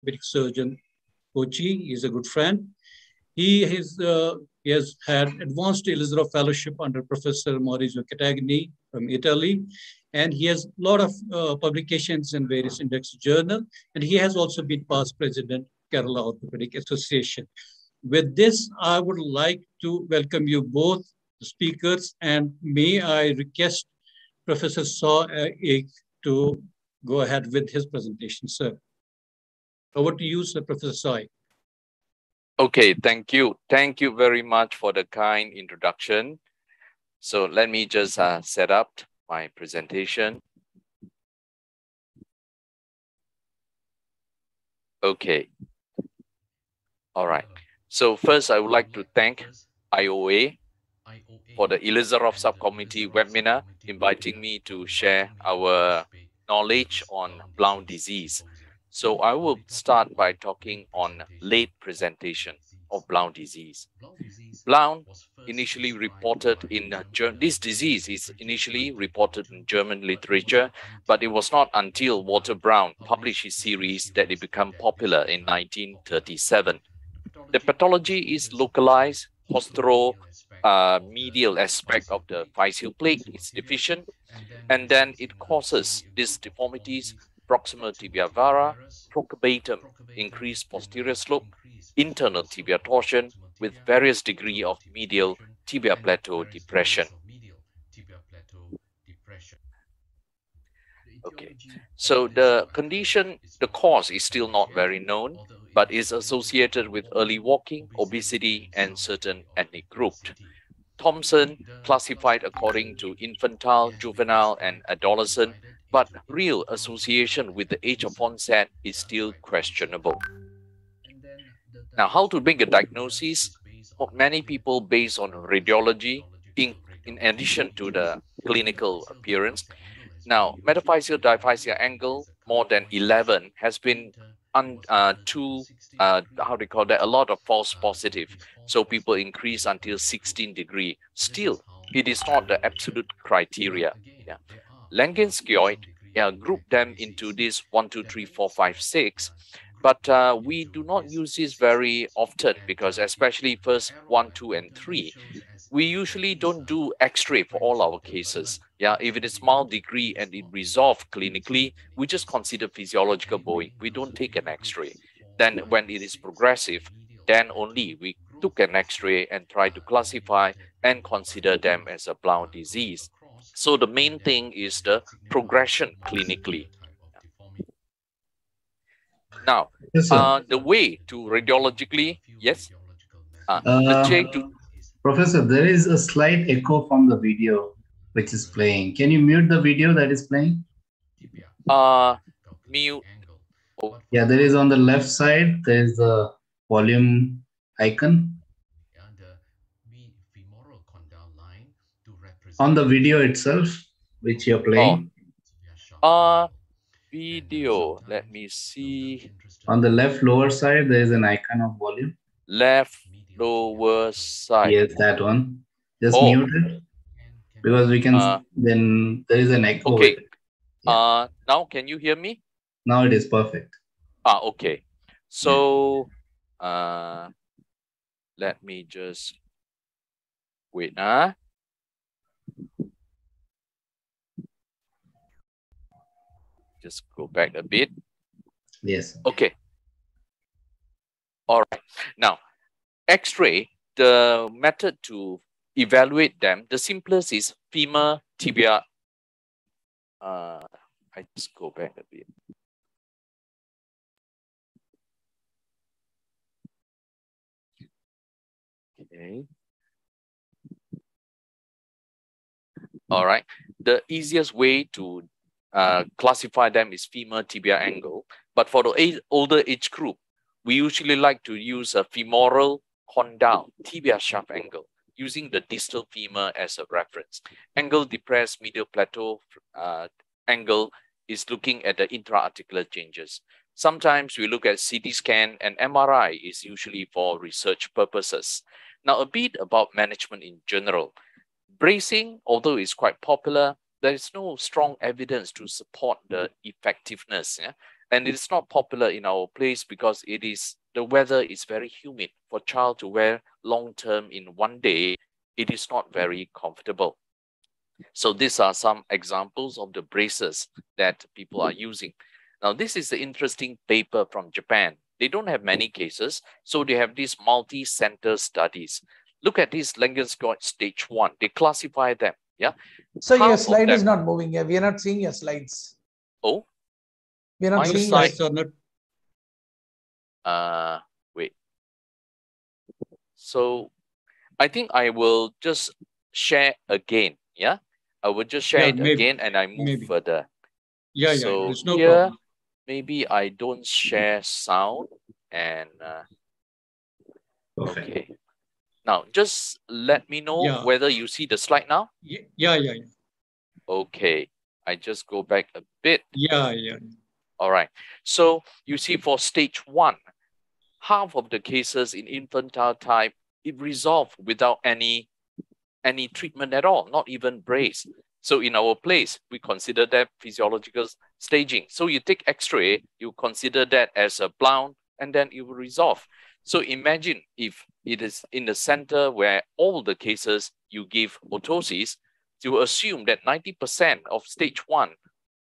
orthopedic surgeon, Kochi. He's a good friend. He has had advanced Ilizarov fellowship under Professor Maurizio Catagni from Italy. And he has a lot of publications in various index journals. And he has also been past president of Kerala Orthopedic Association. With this, I would like to welcome you both speakers. And may I request Professor Saw Aik to go ahead with his presentation, sir. Over to you, sir, Professor Saw Aik. Okay, thank you. Thank you very much for the kind introduction. So let me just set up my presentation. Okay. All right. So first, I would like to thank IOA for the Ilizarov subcommittee webinar, inviting me to share our knowledge on Blount disease. So I will start by talking on late presentation of Blount disease. Blount initially reported in this disease is initially reported in German literature, but it was not until Walter Blount published his series that it became popular in 1937. The pathology is localized postural medial aspect of the physeal plate is deficient, and then it causes these deformities: proximal tibia vara, procubatum, increased posterior slope, internal tibia torsion with various degree of medial tibia plateau depression. Okay, so the condition, the cause is still not very known, but is associated with early walking, obesity, and certain ethnic groups. Thompson classified according to infantile, juvenile, and adolescent, but real association with the age of onset is still questionable. Now, how to make a diagnosis? Many people based on radiology in addition to the clinical appearance. Now, metaphyseal diphyseal angle more than 11 has been a lot of false positive. So people increase until 16 degree. Still, it is not the absolute criteria. Yeah. Langenskiöld grouped them into this 1, 2, 3, 4, 5, 6, but we do not use this very often because especially first 1, 2, and 3, we usually don't do x-ray for all our cases. Yeah, if it is mild degree and it resolves clinically, we just consider physiological bowing. We don't take an x-ray. Then when it is progressive, then only we took an x-ray and try to classify and consider them as a Blount disease. So the main thing is the progression clinically. Now, yes, the way to radiologically, yes? Professor, there is a slight echo from the video which is playing. Can you mute the video that is playing? Mute. Oh. Yeah, there is on the left side, there is the volume icon. On the video itself, which you're playing? Oh. Video, let me see. On the left lower side, there is an icon of volume. Left lower side. Yes, that one. Just mute it because we can, then there is an echo. Okay. Yeah. Now, can you hear me? Now it is perfect. Ah, okay. So, let me just wait. Just go back a bit. Yes. Okay. All right. Now, X-ray, the method to evaluate them, the simplest is femur tibia. I just go back a bit. Okay. All right. The easiest way to classify them is femur tibia angle, but for the older age group, we usually like to use a femoral condyle tibia shaft angle using the distal femur as a reference. Angle depressed medial plateau angle is looking at the intra-articular changes. Sometimes we look at CT scan, and MRI is usually for research purposes. Now, a bit about management in general. Bracing, although it's quite popular, there is no strong evidence to support the effectiveness. Yeah? And it's not popular in our place because it is, the weather is very humid. For a child to wear long-term in one day, it is not very comfortable. So these are some examples of the braces that people are using. Now, this is the interesting paper from Japan. They don't have many cases, so they have these multi-center studies. Look at this Langenskiöld stage 1. They classify them. Yeah. So half your slide is not moving here. We are not seeing your slides. Oh, we are not seeing slides. Wait. So, I think I will just share again. Yeah, I will just share again, and I move further. Yeah, so yeah. No problem. Maybe I don't share sound and. Okay. Now, just let me know whether you see the slide now. Yeah. Okay, I just go back a bit. Yeah. All right. So you see for stage 1, half of the cases in infantile type, it resolved without any treatment at all, not even brace. So in our place, we consider that physiological staging. So you take X-ray, you consider that as a Blount, and then it will resolve. So imagine if it is in the center where all the cases you give orthoses, you assume that 90% of stage 1,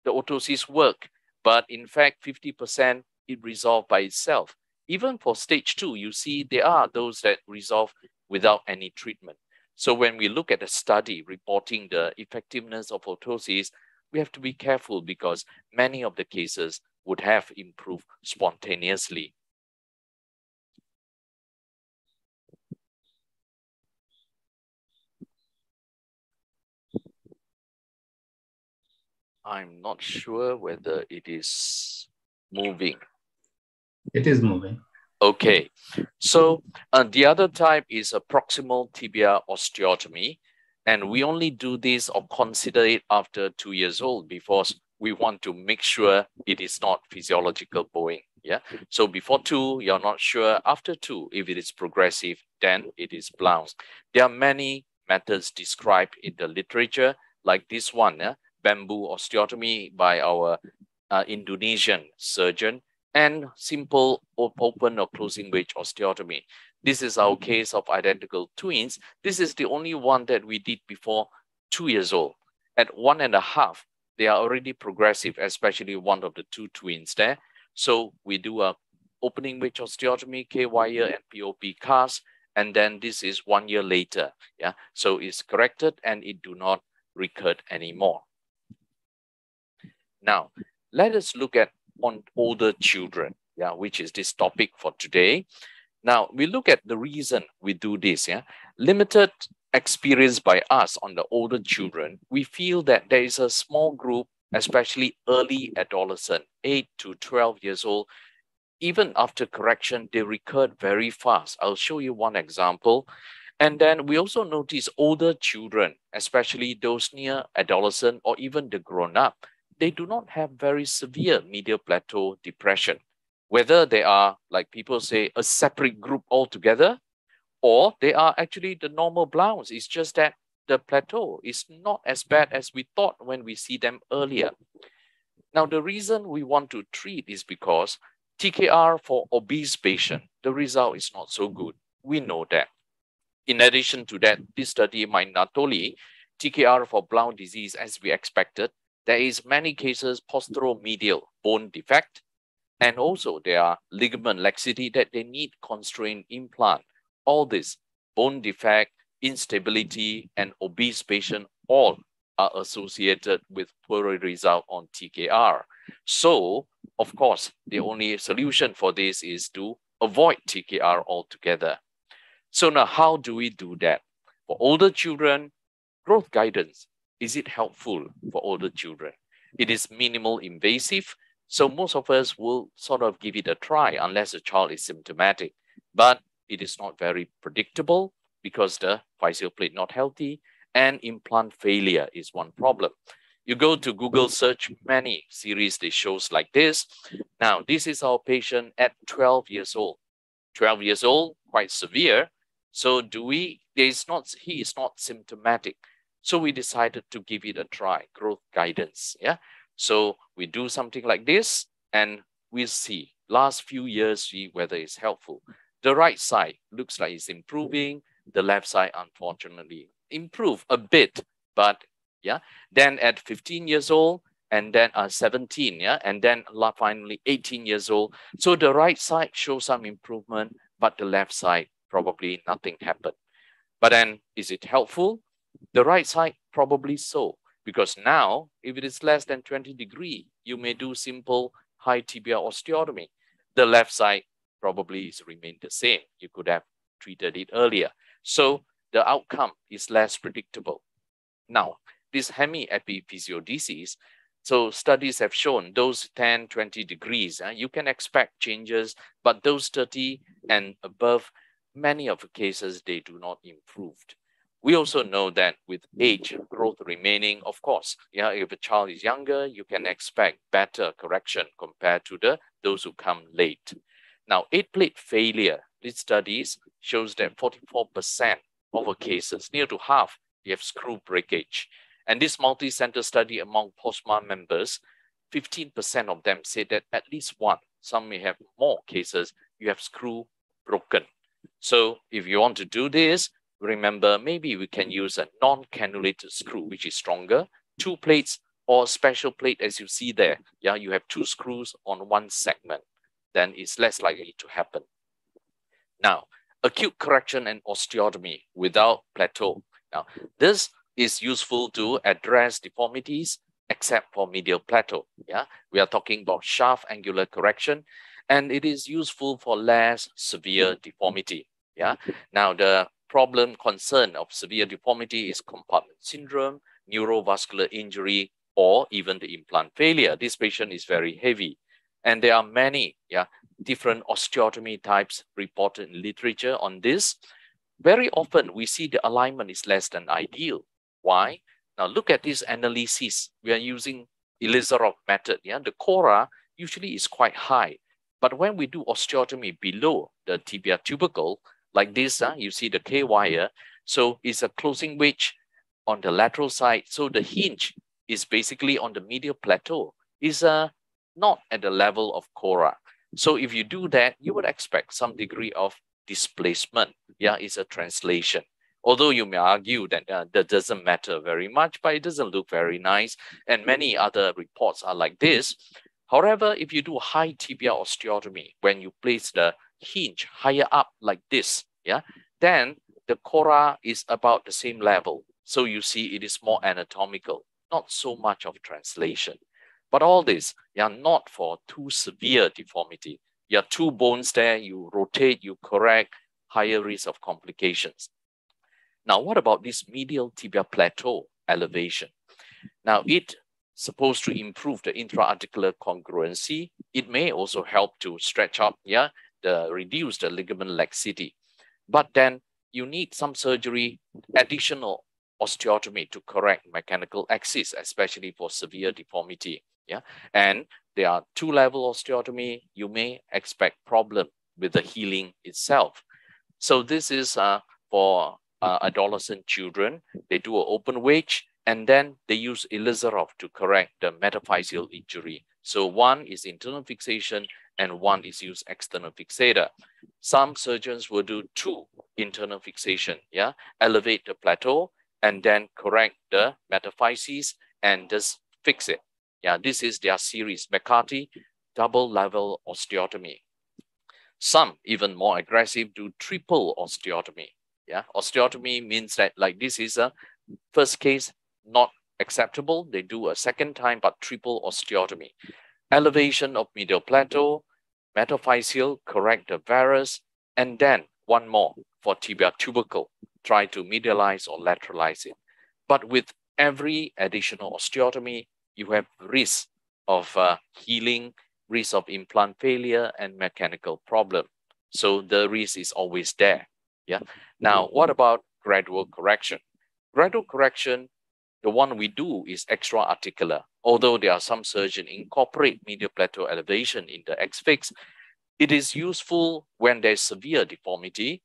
the orthoses work, but in fact, 50%, it resolved by itself. Even for stage 2, you see there are those that resolve without any treatment. So when we look at a study reporting the effectiveness of orthoses, we have to be careful because many of the cases would have improved spontaneously. I'm not sure whether it is moving. It is moving. Okay. So the other type is a proximal tibia osteotomy. And we only do this or consider it after 2 years old because we want to make sure it is not physiological bowing. Yeah. So before 2, you're not sure. After 2, if it is progressive, then it is Blount. There are many methods described in the literature like this one. Yeah? Bamboo osteotomy by our Indonesian surgeon and simple open or closing wedge osteotomy. This is our case of identical twins. This is the only one that we did before 2 years old. At 1.5, they are already progressive, especially one of the two twins there. So we do a opening wedge osteotomy, K-wire and POP cast, and then this is 1 year later. Yeah, so it's corrected and it do not recur anymore. Now, let us look at on older children, yeah, which is this topic for today. Now, we look at the reason we do this. Yeah, limited experience by us on the older children, we feel that there is a small group, especially early adolescent, 8 to 12 years old. Even after correction, they recurred very fast. I'll show you one example. And then we also notice older children, especially those near adolescent or even the grown-up, they do not have very severe medial plateau depression, whether they are, like people say, a separate group altogether, or they are actually the normal Blounts. It's just that the plateau is not as bad as we thought when we see them earlier. Now, the reason we want to treat is because TKR for obese patient, the result is not so good. We know that. In addition to that, this study might not only TKR for Blount disease as we expected, there is many cases posteromedial bone defect, and also there are ligament laxity that they need constraint implant. All this bone defect, instability, and obese patient all are associated with poor result on TKR. So, of course, the only solution for this is to avoid TKR altogether. So now, how do we do that? For older children, growth guidance. Is it helpful for older children? It is minimal invasive, so most of us will sort of give it a try unless the child is symptomatic, but it is not very predictable because the physial plate not healthy and implant failure is one problem. You go to Google search, many series they shows like this. Now, this is our patient at 12 years old. 12 years old, quite severe. So he is not symptomatic. So we decided to give it a try, growth guidance. Yeah. So we do something like this and We'll see. Last few years, see whether it's helpful. The right side looks like it's improving. The left side, unfortunately, improved a bit, but yeah. Then at 15 years old, and then 17, yeah, and then finally 18 years old. So the right side shows some improvement, but the left side probably nothing happened. But then, is it helpful? The right side probably so, because now if it is less than 20 degrees, you may do simple high tibial osteotomy. The left side probably is remained the same. You could have treated it earlier. So the outcome is less predictable. Now, this hemi-epiphyseal disease, so studies have shown those 10, 20 degrees, you can expect changes, but those 30 and above, many of the cases, they do not improve. We also know that with age, growth remaining, of course, yeah, if a child is younger, you can expect better correction compared to those who come late. Now, 8-plate failure, these studies shows that 44% of our cases, near to half, you have screw breakage. And this multi-center study among POSMA members, 15% of them say that at least one, some may have more cases, you have screw broken. So if you want to do this, remember, maybe we can use a non-cannulated screw, which is stronger, 2 plates or a special plate as you see there. Yeah, you have 2 screws on one segment, then it's less likely to happen. Now, acute correction and osteotomy without plateau. Now, this is useful to address deformities except for medial plateau. Yeah, we are talking about shaft angular correction, and it is useful for less severe deformity. Yeah, now the problem concern of severe deformity is compartment syndrome, neurovascular injury, or even the implant failure. This patient is very heavy, and there are many different osteotomy types reported in literature on this. Very often we see the alignment is less than ideal. Why? Now look at this analysis. We are using Ilizarov method. Yeah, the cora usually is quite high, but when we do osteotomy below the tibia tubercle, like this, you see the K-wire. So it's a closing wedge on the lateral side. So the hinge is basically on the medial plateau. It's not at the level of cora. So if you do that, you would expect some degree of displacement. Yeah, it's a translation. Although you may argue that that doesn't matter very much, but it doesn't look very nice. And many other reports are like this. However, if you do high tibia osteotomy, when you place the hinge higher up like this, yeah, then the cora is about the same level. So you see it is more anatomical, not so much of translation. But all this, yeah, not for too severe deformity. You have 2 bones there, you rotate, you correct, higher risk of complications. Now, what about this medial tibia plateau elevation? Now, it's supposed to improve the intra-articular congruency. It may also help to stretch up, yeah, reduce the ligament laxity. But then you need some surgery, additional osteotomy to correct mechanical axis, especially for severe deformity. Yeah, and there are 2-level osteotomy. You may expect problem with the healing itself. So this is for adolescent children. They do an open wedge, and then they use Ilizarov to correct the metaphyseal injury. So one is internal fixation, and one is used external fixator. Some surgeons will do 2 internal fixation, yeah, elevate the plateau, and then correct the metaphyses and just fix it. Yeah, this is their series, McCarthy, double-level osteotomy. Some, even more aggressive, do 3-level osteotomy. Yeah, osteotomy means that, like this is a first case, not acceptable. They do a second time, but 3-level osteotomy. Elevation of medial plateau, metaphyseal, correct the varus, and then one more for tibia tubercle, try to medialize or lateralize it. But with every additional osteotomy, you have risk of healing, risk of implant failure, and mechanical problem. So the risk is always there. Yeah. Now, what about gradual correction? Gradual correction, the one we do is extra-articular. Although there are some surgeons incorporate medial plateau elevation in the X-fix, it is useful when there's severe deformity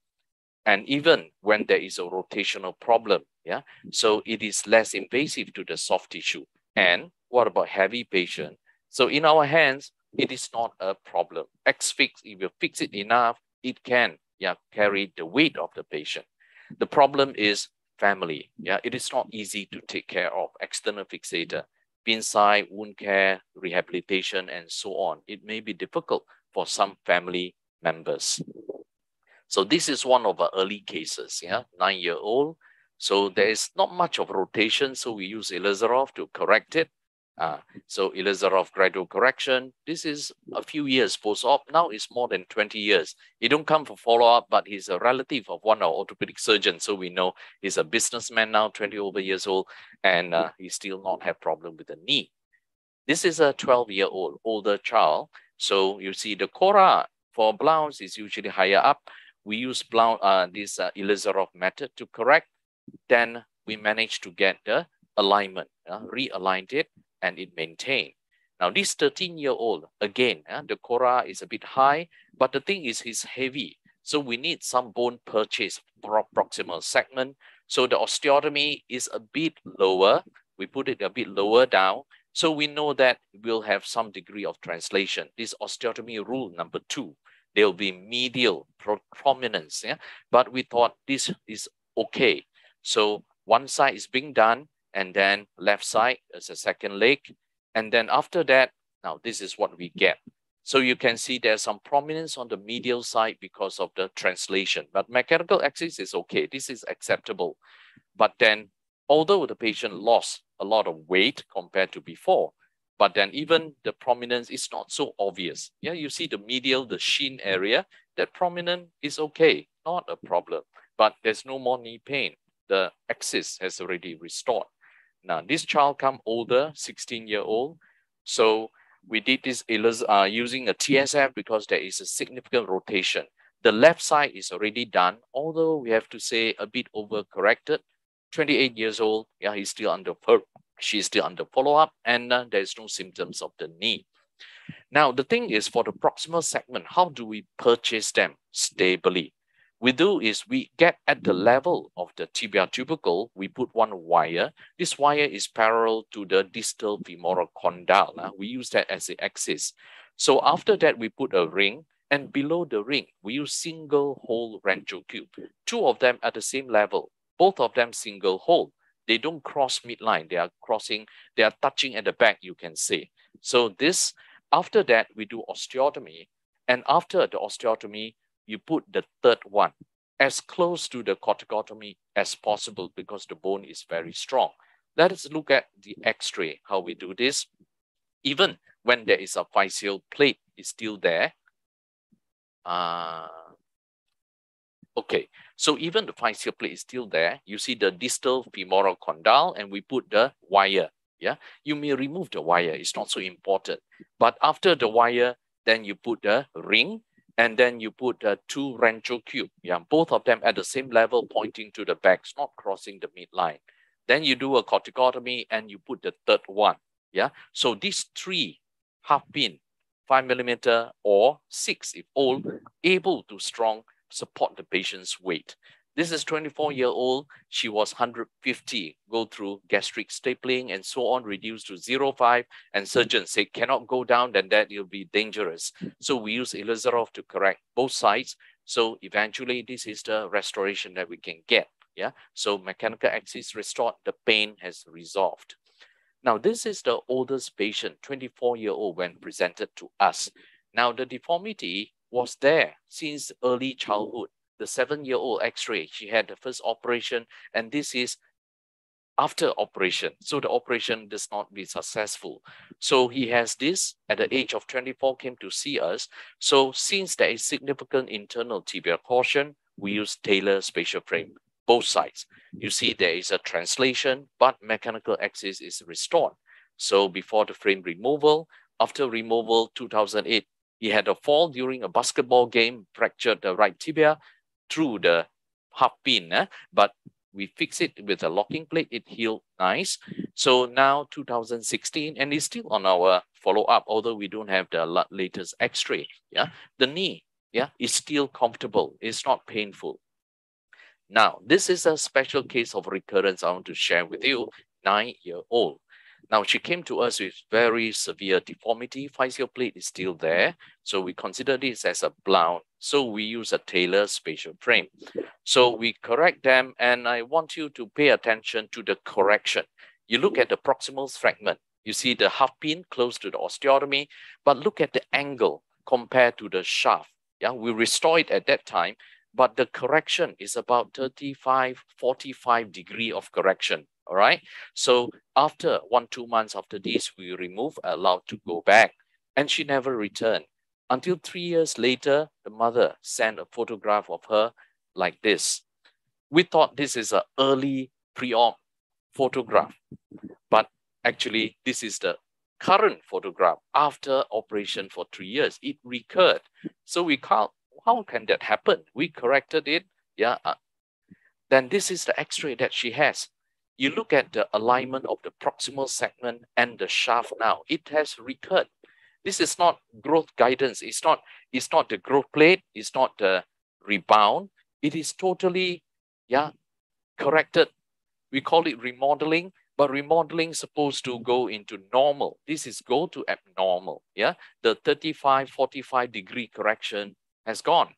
and even when there is a rotational problem. Yeah, so it is less invasive to the soft tissue. And what about heavy patient? So in our hands, it is not a problem. X-Fix, if you fix it enough, it can carry the weight of the patient. The problem is family. It is not easy to take care of external fixator. Inside, wound care, rehabilitation, and so on. It may be difficult for some family members. So this is one of our early cases, 9-year-old. So there is not much of rotation. So we use Ilizarov to correct it. So Ilizarov gradual correction. This is a few years post-op. Now it's more than 20 years. He don't come for follow-up, but he's a relative of one of our orthopedic surgeons. So we know he's a businessman now, 20 over years old, and he still not have problem with the knee. This is a 12-year-old, older child. So you see the cora for Blount is usually higher up. We use Blount, this Ilizarov method to correct. Then we managed to get the alignment, realigned it, and it maintained. Now this 13-year-old, again, the cora is a bit high, but the thing is he's heavy. So we need some bone purchase for proximal segment. So the osteotomy is a bit lower. We put it a bit lower down. So we know that we'll have some degree of translation. This osteotomy rule number 2, there'll be medial prominence. But we thought this is okay. So one side is being done, and then left side is a second leg. And then after that, now this is what we get. So you can see there's some prominence on the medial side because of the translation, but mechanical axis is okay. This is acceptable. But then although the patient lost a lot of weight compared to before, but then even the prominence is not so obvious. Yeah, you see the medial, the shin area, that prominent is okay, not a problem, but there's no more knee pain. The axis has already restored. Now, this child come older, 16-year-old. So we did this using a TSF because there is a significant rotation. The left side is already done, although we have to say a bit overcorrected. 28 years old, he's still under she's still under follow-up, and there's no symptoms of the knee. Now, the thing is for the proximal segment, how do we purchase them stably? We do is we get at the level of the tibial tubercle, we put one wire. This wire is parallel to the distal femoral condyle. We use that as the axis. So after that, we put a ring, and below the ring, we use single hole radial cube. 2 of them at the same level, both of them single hole. They don't cross midline, they are crossing, they are touching at the back, you can say. So this, after that, we do osteotomy, and after the osteotomy, you put the third one as close to the corticotomy as possible because the bone is very strong. Let us look at the X-ray, how we do this. Even when there is a physeal plate, it's still there. Okay, so even the physeal plate is still there. You see the distal femoral condyle and we put the wire. You may remove the wire, it's not so important. But after the wire, then you put the ring, and then you put 2 radial cube, both of them at the same level, pointing to the back, not crossing the midline. Then you do a corticotomy and you put the third one. So these 3 half pin, 5 millimeter or 6, if old, able to strong support the patient's weight. This is 24-year-old. She was 150, go through gastric stapling and so on, reduced to 0.5. And surgeons say, cannot go down, then that will be dangerous. So we use Ilizarov to correct both sides. So eventually, this is the restoration that we can get. So mechanical axis restored, the pain has resolved. Now, this is the oldest patient, 24-year-old, when presented to us. Now, the deformity was there since early childhood. The 7-year-old X-ray, she had the first operation, and this is after operation. So the operation does not be successful. So he has this at the age of 24, came to see us. So since there is significant internal tibial torsion, we use Taylor Spatial Frame, both sides. You see there is a translation, but mechanical axis is restored. So before the frame removal, after removal 2008, he had a fall during a basketball game, fractured the right tibia, through the half pin, but we fix it with a locking plate. It healed nice. So now 2016, and it's still on our follow-up, although we don't have the latest X-ray. The knee is still comfortable. It's not painful. Now, this is a special case of recurrence I want to share with you, 9-year-old. Now, she came to us with very severe deformity. Facial plate is still there. So we consider this as a Blount. So we use a Taylor Spatial Frame. So we correct them. And I want you to pay attention to the correction. You look at the proximal fragment. You see the half pin close to the osteotomy, but look at the angle compared to the shaft. Yeah, we restore it at that time, but the correction is about 35, 45 degree of correction. All right. So after 1-2 months after this, we remove, allowed to go back, and she never returned until 3 years later. The mother sent a photograph of her like this. We thought this is an early pre-op photograph, but actually, this is the current photograph after operation for 3 years. It recurred. So we can't, how can that happen? We corrected it. Yeah. Then this is the x-ray that she has. You look at the alignment of the proximal segment and the shaft now. It has recurred. This is not growth guidance. It's not the growth plate. It's not the rebound. It is totally, yeah, corrected. We call it remodeling. But remodeling is supposed to go into normal. This is go to abnormal. Yeah, the 35, 45 degree correction has gone.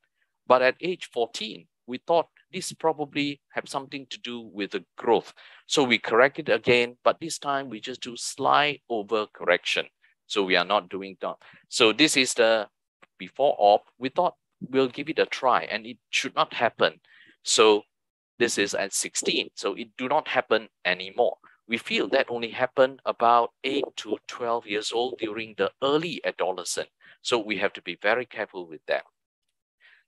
But at age 14, we thought this probably have something to do with the growth. So we correct it again, but this time we just do slight over correction. So we are not doing that. So this is the before op. We thought we'll give it a try and it should not happen. So this is at 16. So it do not happen anymore. We feel that only happened about 8 to 12 years old during the early adolescent. So we have to be very careful with that.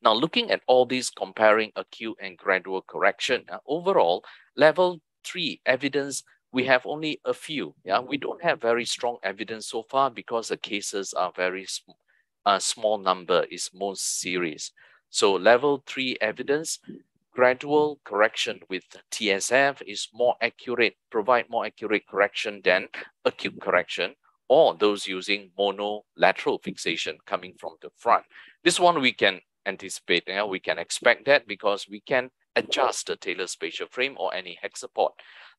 Now, looking at all these, comparing acute and gradual correction, overall, level 3 evidence, we have only a few. Yeah? We don't have very strong evidence so far because the cases are very small number is most serious. So level 3 evidence, gradual correction with TSF is more accurate, provide more accurate correction than acute correction, or those using monolateral fixation coming from the front. This one we can anticipate, you know, we can expect that because we can adjust the Taylor Spatial Frame or any hexapod.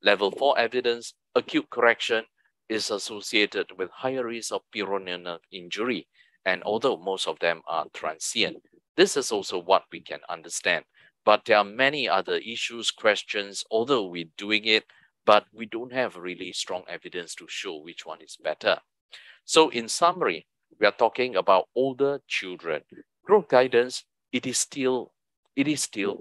Level 4 evidence, acute correction is associated with higher risk of peroneal nerve injury, and although most of them are transient, this is also what we can understand. But there are many other issues, questions, although we're doing it, but we don't have really strong evidence to show which one is better. So in summary, we are talking about older children. Growth guidance, it is still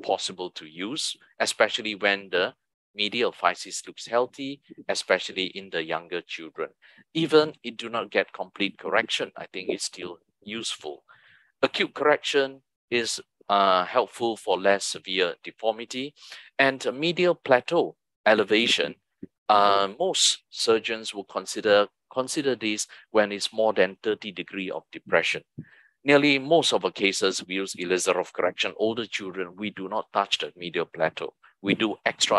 possible to use, especially when the medial physis looks healthy, especially in the younger children. Even if it do not get complete correction, I think it's still useful. Acute correction is helpful for less severe deformity, and medial plateau elevation. Most surgeons will consider this when it's more than 30 degrees of depression. Nearly most of our cases, we use Ilizarov correction. Older children, we do not touch the medial plateau. We do extra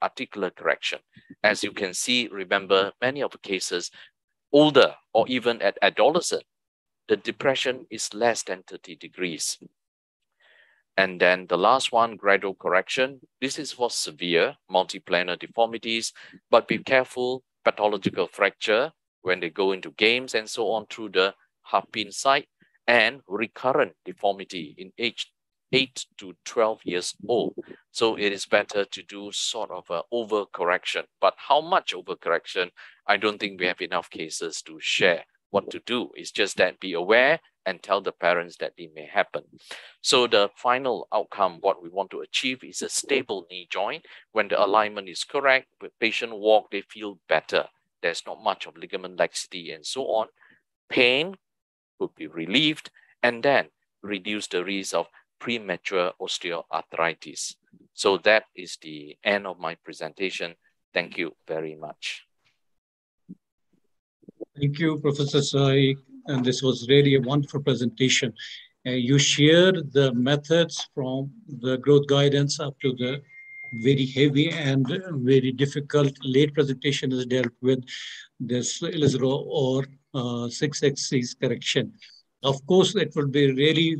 articular correction. As you can see, remember, many of the cases, older or even at adolescent, the depression is less than 30 degrees. And then the last one, gradual correction. This is for severe multiplanar deformities, but be careful, pathological fracture when they go into games and so on through the half pin site, and recurrent deformity in age 8 to 12 years old. So it is better to do sort of an overcorrection. But how much overcorrection? I don't think we have enough cases to share what to do. It's just that be aware and tell the parents that it may happen. So the final outcome, what we want to achieve is a stable knee joint. When the alignment is correct, the patient walk, they feel better. There's not much of ligament laxity and so on. Pain could be relieved, and then reduce the risk of premature osteoarthritis. So that is the end of my presentation. Thank you very much. Thank you, Professor Saw Aik. And this was really a wonderful presentation. You shared the methods from the growth guidance up to the very heavy and very difficult late presentation is dealt with this Ilizarov or 6-axis correction. Of course, it would be really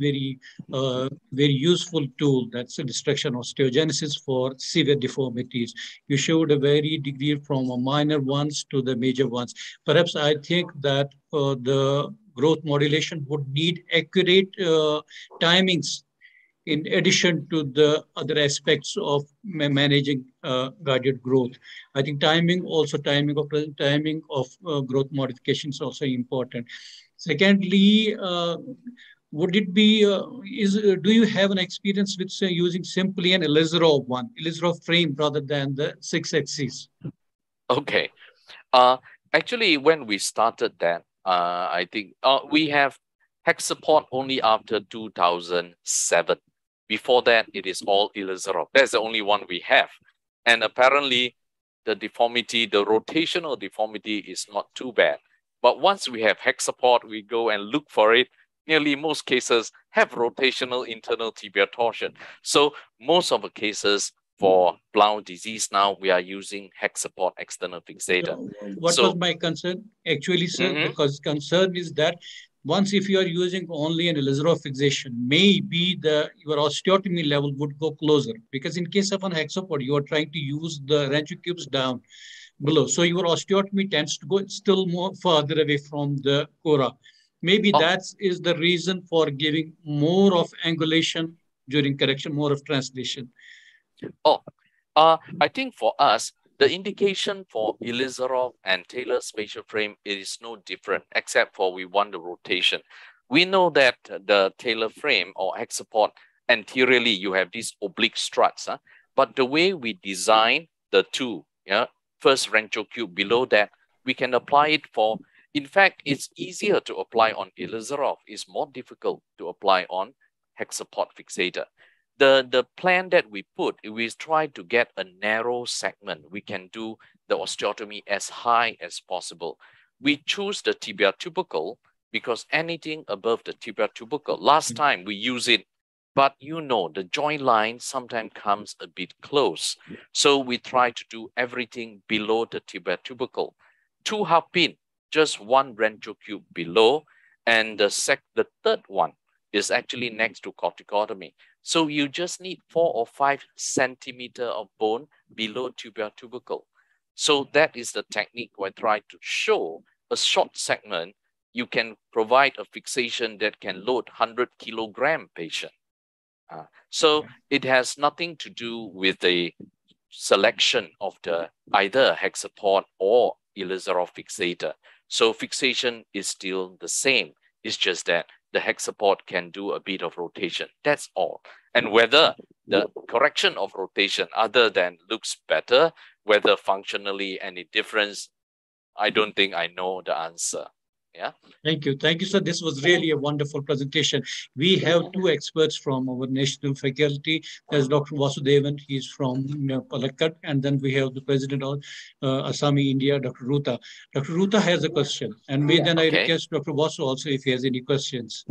very useful tool. That's a destruction of osteogenesis for severe deformities. You showed a varied degree from a minor ones to the major ones. Perhaps I think that the growth modulation would need accurate timings in addition to the other aspects of managing guided growth. I think timing of growth modification is also important. Secondly, do you have an experience with using simply an Ilizarov Ilizarov frame rather than the 6 axis? Okay. Actually, when we started that, I think we have hex support only after 2007. Before that, it is all Ilizarov. That's the only one we have. And apparently, the deformity, the rotational deformity is not too bad. But once we have hex support, we go and look for it. Nearly most cases have rotational internal tibial torsion. So most of the cases for Blount disease now, we are using hex support external fixator. So, what was my concern? Actually, sir, because concern is that once if you are using only an Ilizarov fixation, maybe your osteotomy level would go closer. Because in case of an hex support, you are trying to use the rancho cubes down below. So your osteotomy tends to go still more further away from the cora. Maybe that is the reason for giving more of angulation during correction, more of translation. I think for us, the indication for Ilizarov and Taylor spatial frame, it is no different, except for we want the rotation. We know that the Taylor frame or hex support, anteriorly, you have these oblique struts. But the way we design the two, first rancho cube below that, we can apply it for, in fact, it's easier to apply on Ilizarov. It's more difficult to apply on hex support fixator. The plan that we put, we try to get a narrow segment. We can do the osteotomy as high as possible. We choose the tibial tubercle because anything above the tibial tubercle, last time we use it, but you know, the joint line sometimes comes a bit close. So we try to do everything below the tibial tubercle. 2 half pin, just 1 branchial cube below, and the third one is actually next to corticotomy. So you just need 4 or 5 centimeters of bone below tibial tubercle. So that is the technique I try to show. A short segment, you can provide a fixation that can load 100 kg patient. It has nothing to do with the selection of the either hex support or Ilizarov fixator. So fixation is still the same. It's just that the hex support can do a bit of rotation. That's all. And whether the correction of rotation other than looks better, whether functionally any difference, I don't think I know the answer. Yeah. Thank you. Thank you, sir. This was really a wonderful presentation. We have 2 experts from our national faculty. There's Dr. Vasudevan, he's from Palakkad, and then we have the president of ASAMI India, Dr. Ruta. Dr. Ruta has a question, and I request Dr. Vasu also if he has any questions.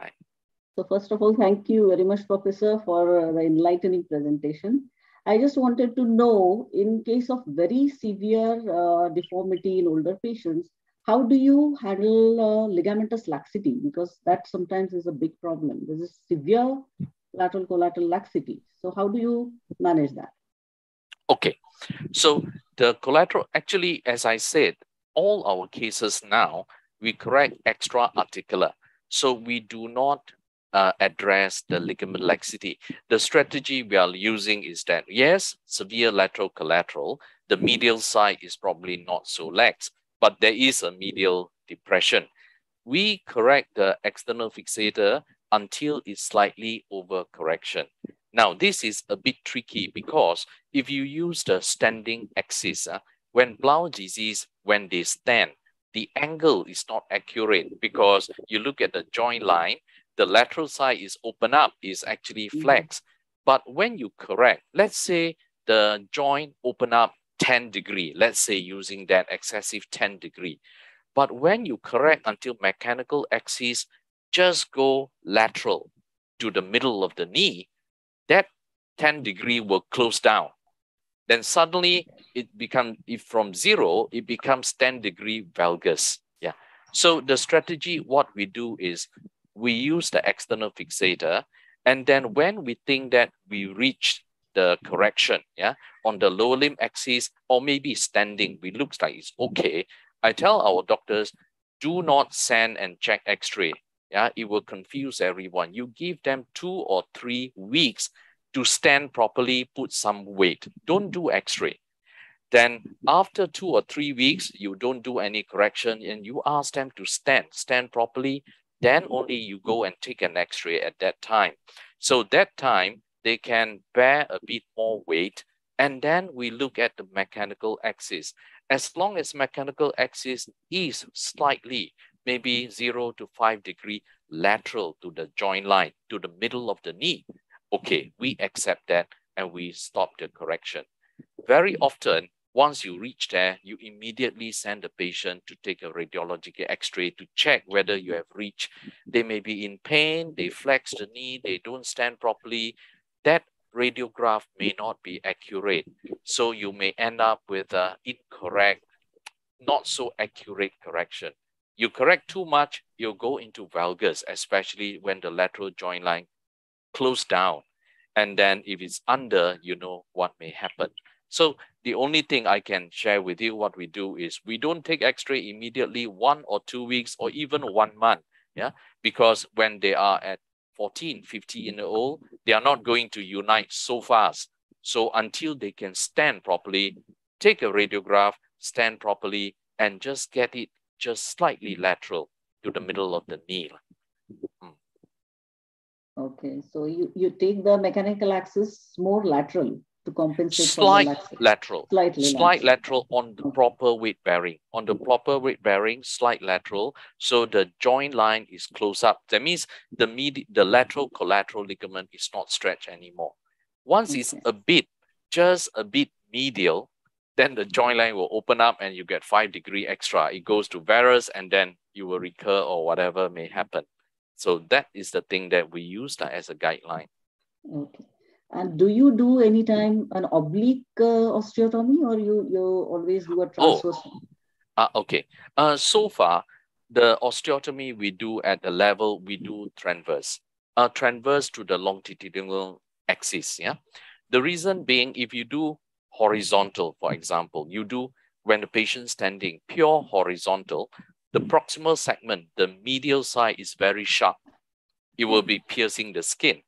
Right. So first of all, thank you very much, Professor, for the enlightening presentation. I just wanted to know, in case of very severe deformity in older patients, how do you handle ligamentous laxity? Because that sometimes is a big problem. This is severe lateral collateral laxity. So how do you manage that? Okay. So the collateral, actually, as I said, all our cases now, we correct extra articular. So we do not address the ligament laxity. The strategy we are using is that, yes, severe lateral collateral, the medial side is probably not so lax, but there is a medial depression. We correct the external fixator until it's slightly over correction. Now, this is a bit tricky because if you use the standing axis, when Blount disease, when they stand, the angle is not accurate because you look at the joint line, the lateral side is open up, is actually flex. But when you correct, let's say the joint open up 10 degrees, let's say using that excessive 10 degrees. But when you correct until mechanical axis, just go lateral to the middle of the knee, that 10 degrees will close down. Then suddenly it becomes, if from 0, it becomes 10 degrees valgus. Yeah. So the strategy, what we do is we use the external fixator, and then when we think that we reach the correction, yeah, on the lower limb axis, or maybe standing, it looks like it's okay, I tell our doctors, do not send and check x-ray. Yeah, it will confuse everyone. You give them 2 or 3 weeks to stand properly, put some weight. Don't do x-ray. Then after 2 or 3 weeks, you don't do any correction and you ask them to stand properly. Then only you go and take an x-ray at that time. So that time, they can bear a bit more weight. And then we look at the mechanical axis. As long as mechanical axis is slightly, maybe 0 to 5 degrees lateral to the joint line, to the middle of the knee, okay, we accept that and we stop the correction. Very often, once you reach there, you immediately send the patient to take a radiological x-ray to check whether you have reached. They may be in pain, they flex the knee, they don't stand properly. That radiograph may not be accurate. So you may end up with an incorrect, not so accurate correction. You correct too much, you'll go into valgus, especially when the lateral joint line closes down. And then if it's under, you know what may happen. So the only thing I can share with you, what we do is we don't take x-ray immediately 1 or 2 weeks or even 1 month. Yeah, because when they are at 14, 15-year-old, they are not going to unite so fast. So until they can stand properly, take a radiograph, stand properly, and just get it just slightly lateral to the middle of the knee. Okay, so you take the mechanical axis more lateral to compensate. Slight lateral on the proper weight bearing. On the proper weight bearing, slight lateral. So the joint line is close up. That means the lateral collateral ligament is not stretched anymore. Once it's a bit, just a bit medial, then the joint line will open up and you get 5 degrees extra. It goes to varus and then you will recur or whatever may happen. So that is the thing that we use that as a guideline. Okay. And do you do any time an oblique osteotomy, or you always do a transverse? Okay. So far, the osteotomy we do at the level, we do transverse. Transverse to the longitudinal axis, yeah? The reason being, if you do horizontal, for example, you do, when the patient's standing, pure horizontal, the proximal segment, the medial side is very sharp. It will be piercing the skin.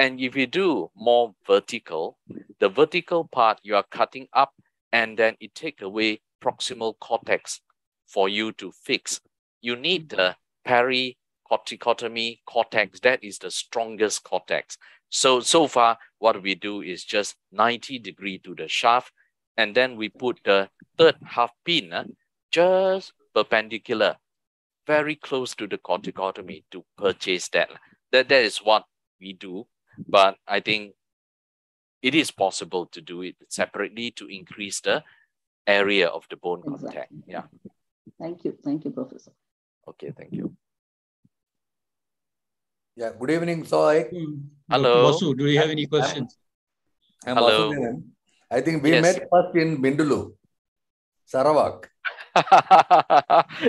And if you do more vertical, the vertical part you are cutting up and then it takes away proximal cortex for you to fix. You need the pericorticotomy cortex. That is the strongest cortex. So far, what we do is just 90 degrees to the shaft. And then we put the third half pin just perpendicular, very close to the corticotomy to purchase that. That is what we do. But I think it is possible to do it separately to increase the area of the bone contact. Yeah. Thank you, Professor. Okay, thank you. Yeah, good evening, Saw Aik. Hello. Basu, do you have any questions? Hello. I think we met first in Bindulu, Sarawak.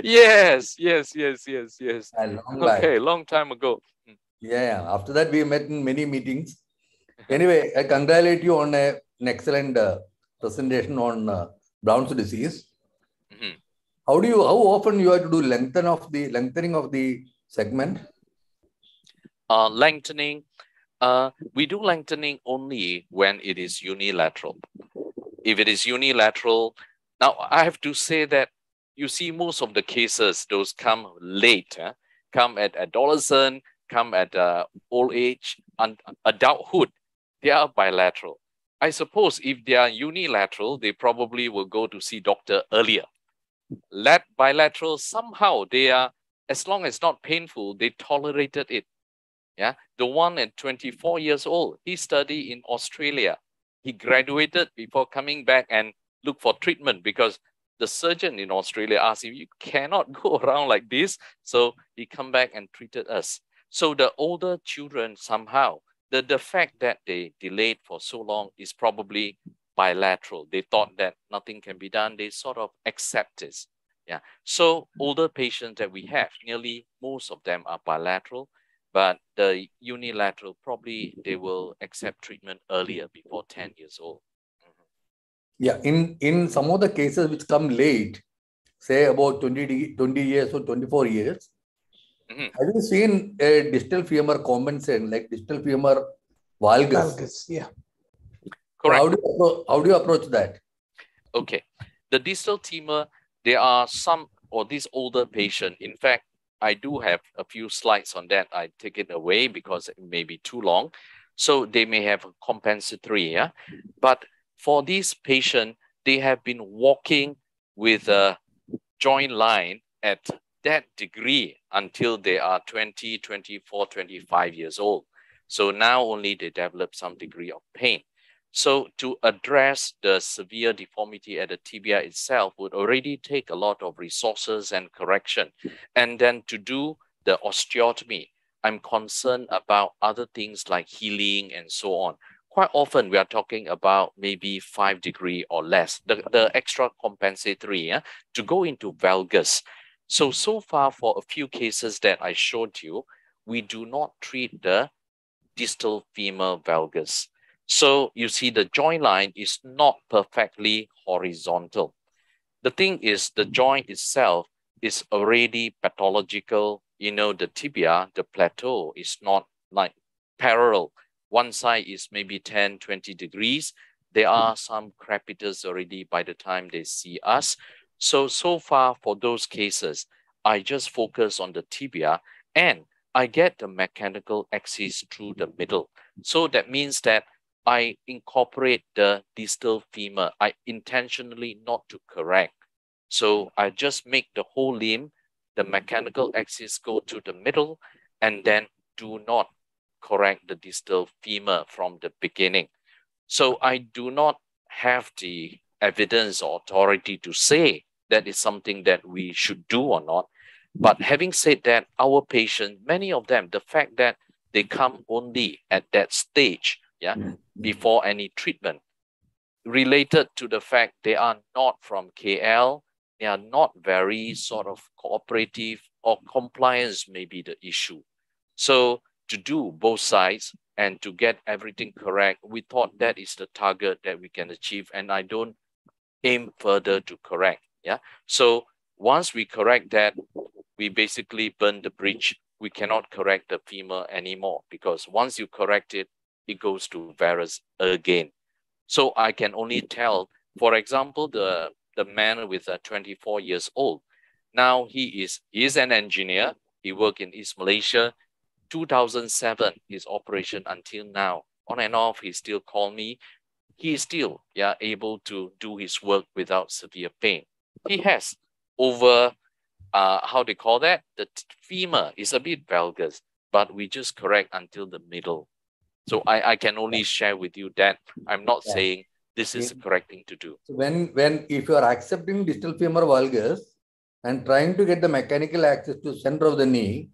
Yes. Okay, long time ago. Yeah, after that we met in many meetings. Anyway, I congratulate you on an excellent presentation on Blount's disease. Mm-hmm. How often you have to do lengthening of the segment? We do lengthening only when it is unilateral. If it is unilateral, now I have to say that you see most of the cases, those come late, come at adolescent, come at old age and adulthood, they are bilateral. I suppose if they are unilateral, they probably will go to see doctor earlier. Bilateral, somehow they are, as long as not painful, they tolerated it. Yeah, the one at 24 years old, he studied in Australia. He graduated before coming back and look for treatment because the surgeon in Australia asked him, you cannot go around like this. So he come back and treated us. So the older children somehow, the fact that they delayed for so long is probably bilateral. They thought that nothing can be done. They sort of accept this. Yeah. So older patients that we have, nearly most of them are bilateral, but the unilateral, probably they will accept treatment earlier before 10 years old. Yeah, in some of the cases which come late, say about 20 years or 24 years, have you seen a distal femur compensation, like distal femur valgus? Valgus, yeah. Correct. How do you approach that? Okay. The distal femur, there are some, or this older patient, in fact, I do have a few slides on that. I take it away because it may be too long. So they may have a compensatory, yeah? But for this patient, they have been walking with a joint line at that degree until they are 20, 24, 25 years old. So now only they develop some degree of pain. So to address the severe deformity at the tibia itself would already take a lot of resources and correction. And then to do the osteotomy, I'm concerned about other things like healing and so on. Quite often we are talking about maybe 5 degrees or less, the extra compensatory, yeah, to go into valgus. So far for a few cases that I showed you, we do not treat the distal femur valgus. So you see the joint line is not perfectly horizontal. The thing is the joint itself is already pathological. You know, the tibia, the plateau is not like parallel. One side is maybe 10, 20 degrees. There are some crepitus already by the time they see us. So far for those cases, I just focus on the tibia and I get the mechanical axis through the middle. So that means that I incorporate the distal femur. I intentionally not to correct. So I just make the whole limb, the mechanical axis go to the middle, and then do not correct the distal femur from the beginning. So I do not have the evidence or authority to say that is something that we should do or not. But having said that, our patients, many of them, the fact that they come only at that stage, yeah, before any treatment, related to the fact they are not from KL, they are not very sort of cooperative, or compliance may be the issue. So to do both sides and to get everything correct, we thought that is the target that we can achieve, and I don't aim further to correct. Yeah. So once we correct that, we basically burn the bridge. We cannot correct the femur anymore because once you correct it, it goes to varus again. So I can only tell, for example, the man with 24 years old. Now he is an engineer. He worked in East Malaysia. 2007, his operation until now, on and off, he still called me. He is still, yeah, able to do his work without severe pain. He has over, how they call that? The femur is a bit valgus, but we just correct until the middle. So I can only share with you that I'm not saying this is the correct thing to do. So when if you are accepting distal femur valgus and trying to get the mechanical access to center of the knee,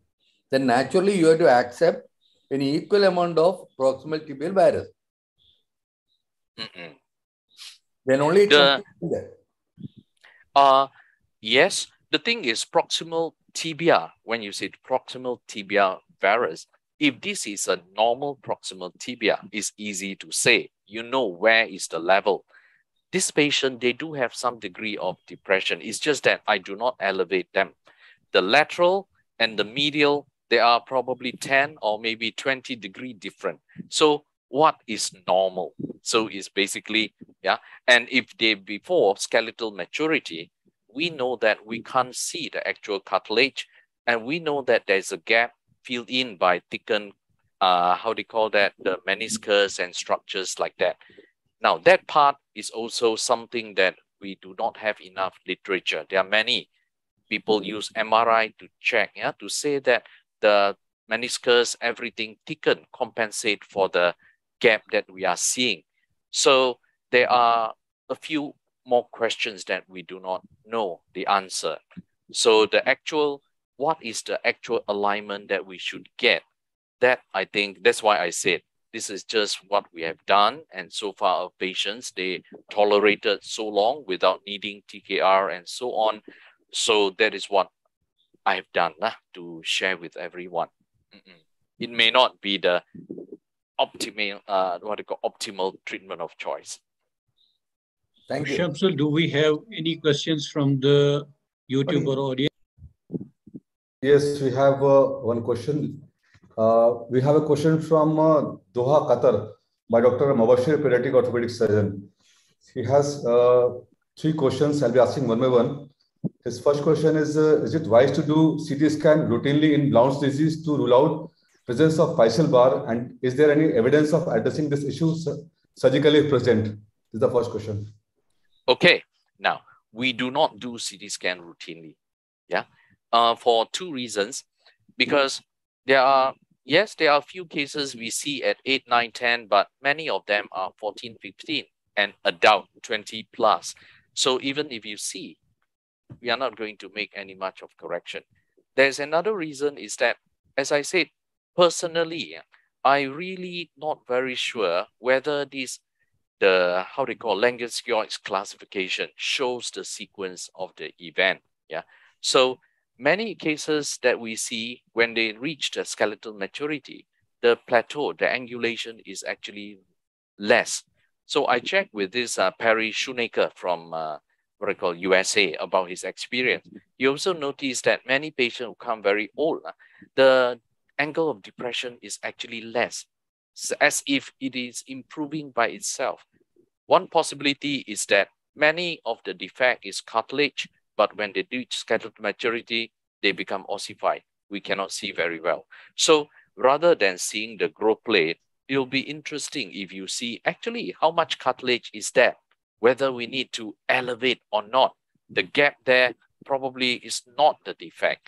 then naturally you have to accept an equal amount of proximal tibial varus. Then only yes, the thing is proximal tibia, when you say proximal tibia varus, if this is a normal proximal tibia, it's easy to say, you know where is the level. This patient, they do have some degree of depression. It's just that I do not elevate them. The lateral and the medial, they are probably 10 or maybe 20 degree different. So what is normal? So it's basically, yeah. And if they before skeletal maturity, we know that we can't see the actual cartilage. And we know that there's a gap filled in by thickened, how do you call that? The meniscus and structures like that. Now that part is also something that we do not have enough literature. There are many people use MRI to check, yeah, to say that the meniscus, everything thickened, compensate for the gap that we are seeing. So there are a few more questions that we do not know the answer. So the actual, what is the actual alignment that we should get? That I think, that's why I said, this is just what we have done. And so far our patients, they tolerated so long without needing TKR and so on. So that is what I have done to share with everyone. It may not be the optimal, optimal treatment of choice. Thank you. Shamsul, do we have any questions from the YouTube or audience? Yes, we have one question. We have a question from Doha, Qatar, by Dr. Mubashir, pediatric orthopedic surgeon. He has three questions. I'll be asking one by one. His first question is it wise to do CT scan routinely in Blount's disease to rule out presence of physeal bar? And is there any evidence of addressing this issue surgically if present? This is the first question. Okay. Now, we do not do CT scan routinely. Yeah. For two reasons. Because there are, yes, there are a few cases we see at 8, 9, 10, but many of them are 14, 15 and adult 20 plus. So even if you see, we are not going to make any much of correction. There's another reason is that, as I said, personally, I really not very sure whether this, Langenskiöld's classification shows the sequence of the event. Yeah. So many cases that we see when they reach the skeletal maturity, the plateau, the angulation is actually less. So I checked with this Perry Schunaker from USA about his experience. You also notice that many patients who come very old, the angle of depression is actually less, as if it is improving by itself. One possibility is that many of the defect is cartilage, but when they reach skeletal maturity, they become ossified. We cannot see very well. So rather than seeing the growth plate, it'll be interesting if you see actually how much cartilage is there, whether we need to elevate or not. The gap there probably is not the defect.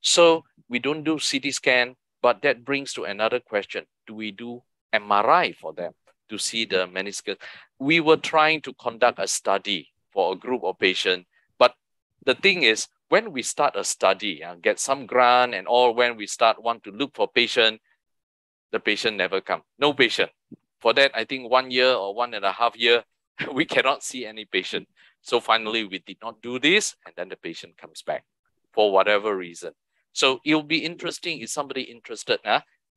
So we don't do CT scan, but that brings to another question. Do we do MRI for them to see the meniscus? We were trying to conduct a study for a group of patients, but the thing is, when we start a study and get some grant and all, when we start want to look for patient, the patient never come. No patient. For that, I think 1 year or 1.5 years, we cannot see any patient. So finally, we did not do this, and then the patient comes back for whatever reason. So it'll be interesting if somebody interested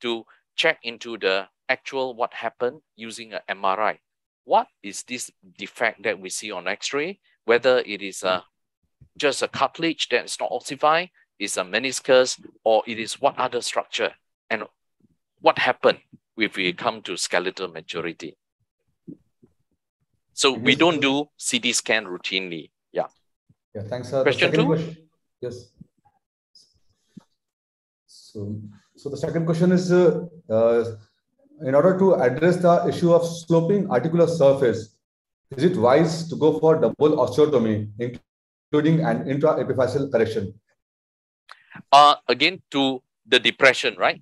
to check into the actual what happened using an MRI. What is this defect that we see on X-ray? Whether it is just a cartilage that is not ossified, is a meniscus, or it is what other structure, and what happened if we come to skeletal maturity. So we don't do CT scan routinely. Yeah. Yeah. Thanks, sir. Question two. Question. Yes. So the second question is, in order to address the issue of sloping articular surface, is it wise to go for double osteotomy, including an intra-epiphyseal correction? Again, to the depression, right?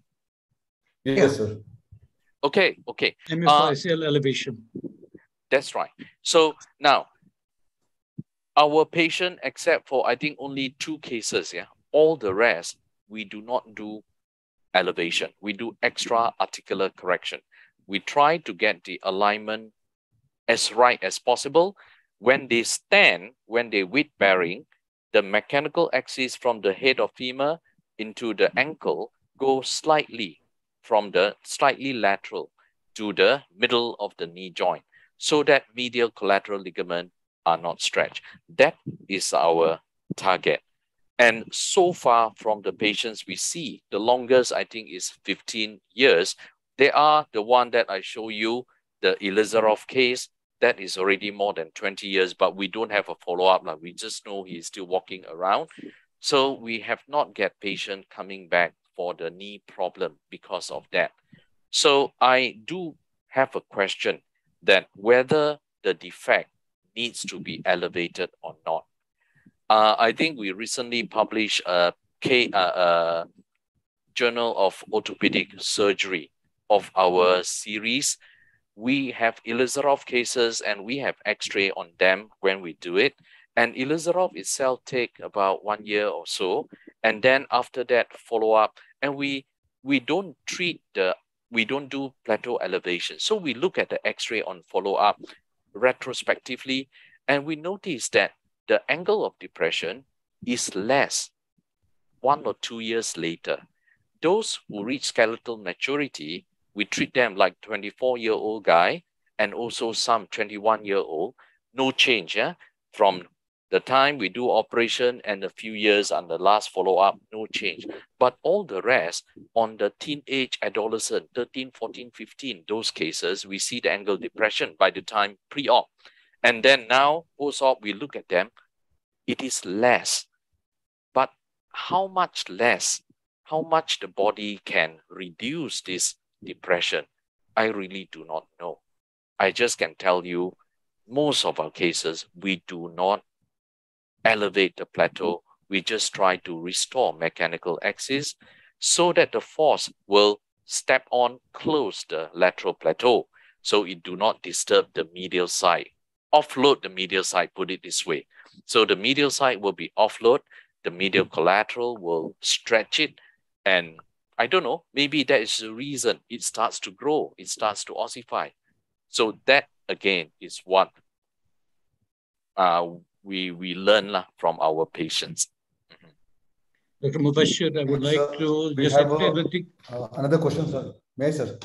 Yes, yeah. Sir. Okay. Okay. Epiphyseal elevation. That's right. So now, our patient, except for I think only 2 cases, yeah, all the rest, we do not do elevation. We do extra articular correction. We try to get the alignment as right as possible. When they stand, when they weight bearing, the mechanical axis from the head of femur into the ankle goes slightly from the slightly lateral to the middle of the knee joint, so that medial collateral ligament are not stretched. That is our target. And so far from the patients we see, the longest I think is 15 years. They are the one that I show you, the Ilizarov case, that is already more than 20 years, but we don't have a follow-up. Like, we just know he's still walking around. So we have not get patient coming back for the knee problem because of that. So I do have a question that whether the defect needs to be elevated or not. I think we recently published a Journal of Orthopedic Surgery of our series. We have Ilizarov cases and we have X-ray on them when we do it. And Ilizarov itself take about 1 year or so. And then after that, follow up. And we don't do plateau elevation. So we look at the X-ray on follow-up retrospectively, and we notice that the angle of depression is less 1 or 2 years later. Those who reach skeletal maturity, we treat them like 24-year-old guy and also some 21-year-old, no change, yeah? From the time we do operation and a few years and the last follow-up, no change. But all the rest on the teenage adolescent, 13, 14, 15, those cases, we see the angle depression by the time pre-op. And then now post-op, we look at them, it is less. But how much less? How much the body can reduce this depression? I really do not know. I just can tell you, most of our cases, we do not elevate the plateau. We just try to restore mechanical axis so that the force will step on, close the lateral plateau, so it do not disturb the medial side. Offload the medial side, put it this way. So the medial side will be offload, the medial collateral will stretch it, and I don't know, maybe that is the reason it starts to grow, it starts to ossify. So that, again, is what we learn from our patients. Mm-hmm. Dr. Mubashir, I would like to just have another question, sir. May I, sir?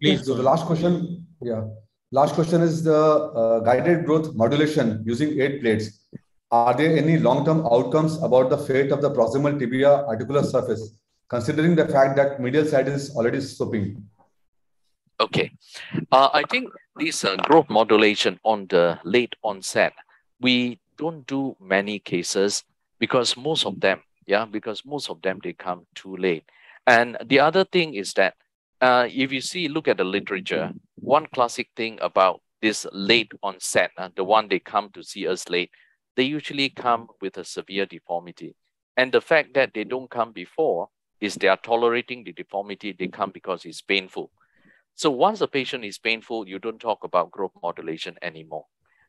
Please. So the last question, yeah. Last question is the guided growth modulation using 8 plates. Are there any long-term outcomes about the fate of the proximal tibia articular surface, considering the fact that medial side is already sloping? Okay. I think this growth modulation on the late onset, we don't do many cases because most of them, yeah, they come too late. And the other thing is that if you see, look at the literature, one classic thing about this late onset, the one they come to see us late, they usually come with a severe deformity. And the fact that they don't come before is they are tolerating the deformity, they come because it's painful. So once a patient is painful, you don't talk about growth modulation anymore.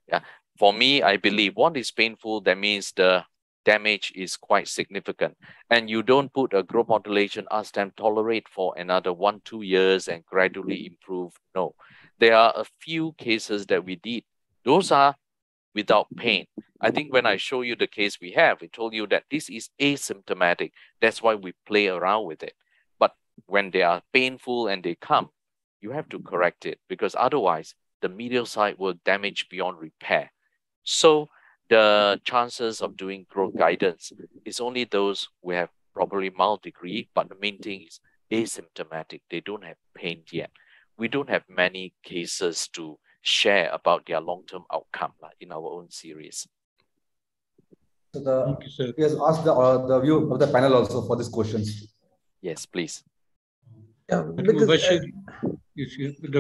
Yeah. For me, I believe what is painful, that means the damage is quite significant. And you don't put a growth modulation, ask them tolerate for another 1 or 2 years and gradually improve. No, there are a few cases that we did. Those are without pain. I think when I show you the case we have, it told you that this is asymptomatic. That's why we play around with it. But when they are painful and they come, you have to correct it because otherwise the medial side will damage beyond repair. So the chances of doing growth guidance is only those who have probably mild degree, but the main thing is asymptomatic. They don't have pain yet. We don't have many cases to share about their long-term outcome in our own series. So he has asked the view of the panel also for these questions. Yes, please. Yeah, Dr.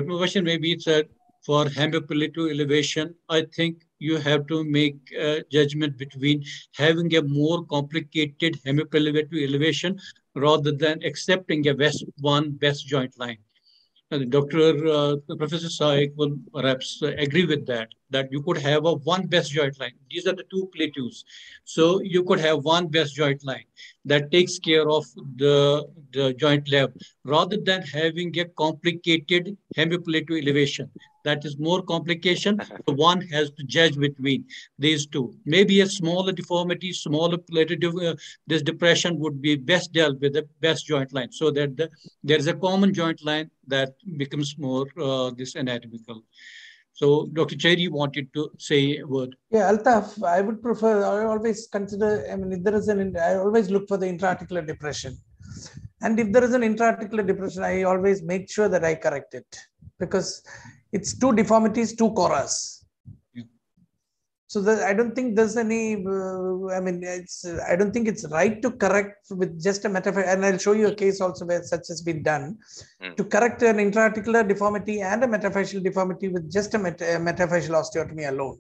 Mubashir, maybe it's that for hemipletial elevation, I think you have to make a judgment between having a more complicated hemipletial elevation rather than accepting a best joint line. And Professor Saw Aik will perhaps agree with that, that you could have a one best joint line. These are the two plateaus. So you could have one best joint line that takes care of the joint level rather than having a complicated hemiplateau elevation. That is more complication. So one has to judge between these two. Maybe a smaller deformity, smaller plateau, this depression would be best dealt with the best joint line so that there is a common joint line that becomes more this anatomical. So Dr. Cherry wanted to say a word. Yeah, Altaf, I would prefer, I always consider, I mean, if there is an, I always look for the intra-articular depression. And if there is an intra-articular depression, I always make sure that I correct it because it's two deformities, two choras. Yeah. So that I don't think there's any, I mean, it's, I don't think it's right to correct with just a metaphor. And I'll show you a case also where such has been done. Mm. To correct an intra-articular deformity and a metaphyseal deformity with just a metaphyseal osteotomy alone.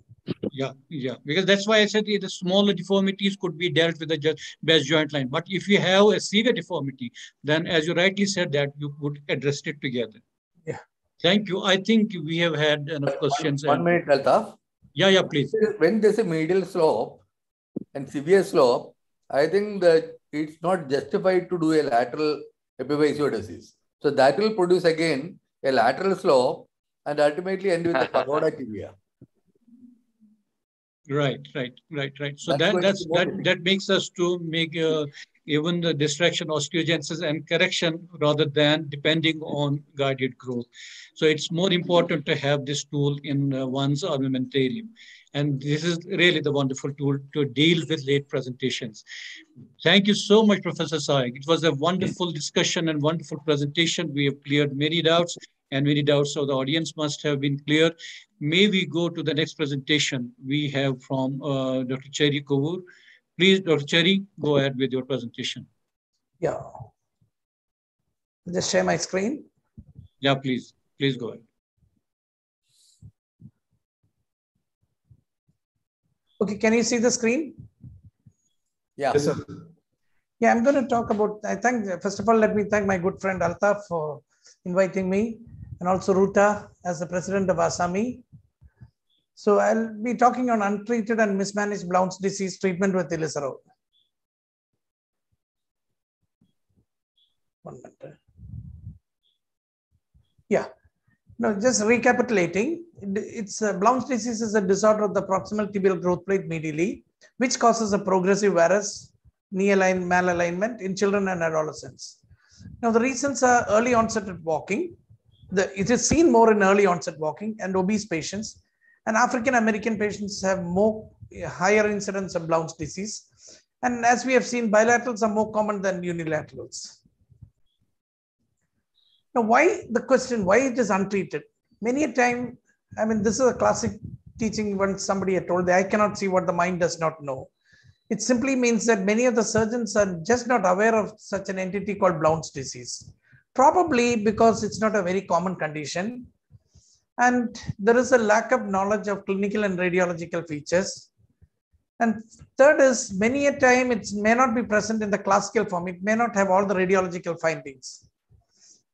Yeah, yeah. Because that's why I said the smaller deformities could be dealt with the best joint line. But if you have a severe deformity, then as you rightly said that, you would address it together. Yeah. Thank you. I think we have had enough questions. One minute, Altaf. Yeah, yeah, please. When there's a medial slope and severe slope, I think that it's not justified to do a lateral epiphysiodesis. So that will produce again a lateral slope and ultimately end with a pagoda tibia. Right. So that makes us to make even the distraction, osteogenesis, and correction rather than depending on guided growth. So it's more important to have this tool in one's armamentarium. And this is really the wonderful tool to deal with late presentations. Thank you so much, Professor Saik. It was a wonderful discussion and wonderful presentation. We have cleared many doubts, and many doubts of the audience must have been cleared. May we go to the next presentation we have from Dr. Cherry Kovoor. Please, Dr. Cherry, go ahead with your presentation. Yeah. Just share my screen. Yeah, please. Please go ahead. Okay, can you see the screen? Yeah. Yes, sir. Yeah, I'm going to talk about, first of all, let me thank my good friend Altaf for inviting me, and also Ruta as the president of ASAMI. So I'll be talking on untreated and mismanaged Blount's disease treatment with Ilizarov. One minute. Yeah. No, just recapitulating, it's Blount's disease is a disorder of the proximal tibial growth plate medially, which causes a progressive varus, knee malalignment in children and adolescents. Now, the reasons are early onset walking. It is seen more in early onset walking and obese patients, and African American patients have more higher incidence of Blount's disease. And as we have seen, bilaterals are more common than unilaterals. Now, why it is untreated? Many a time, I mean, this is a classic teaching when somebody had told that I cannot see what the mind does not know. It simply means that many of the surgeons are just not aware of such an entity called Blount's disease, probably because it's not a very common condition. And there is a lack of knowledge of clinical and radiological features. And third is, many a time, it may not be present in the classical form. It may not have all the radiological findings.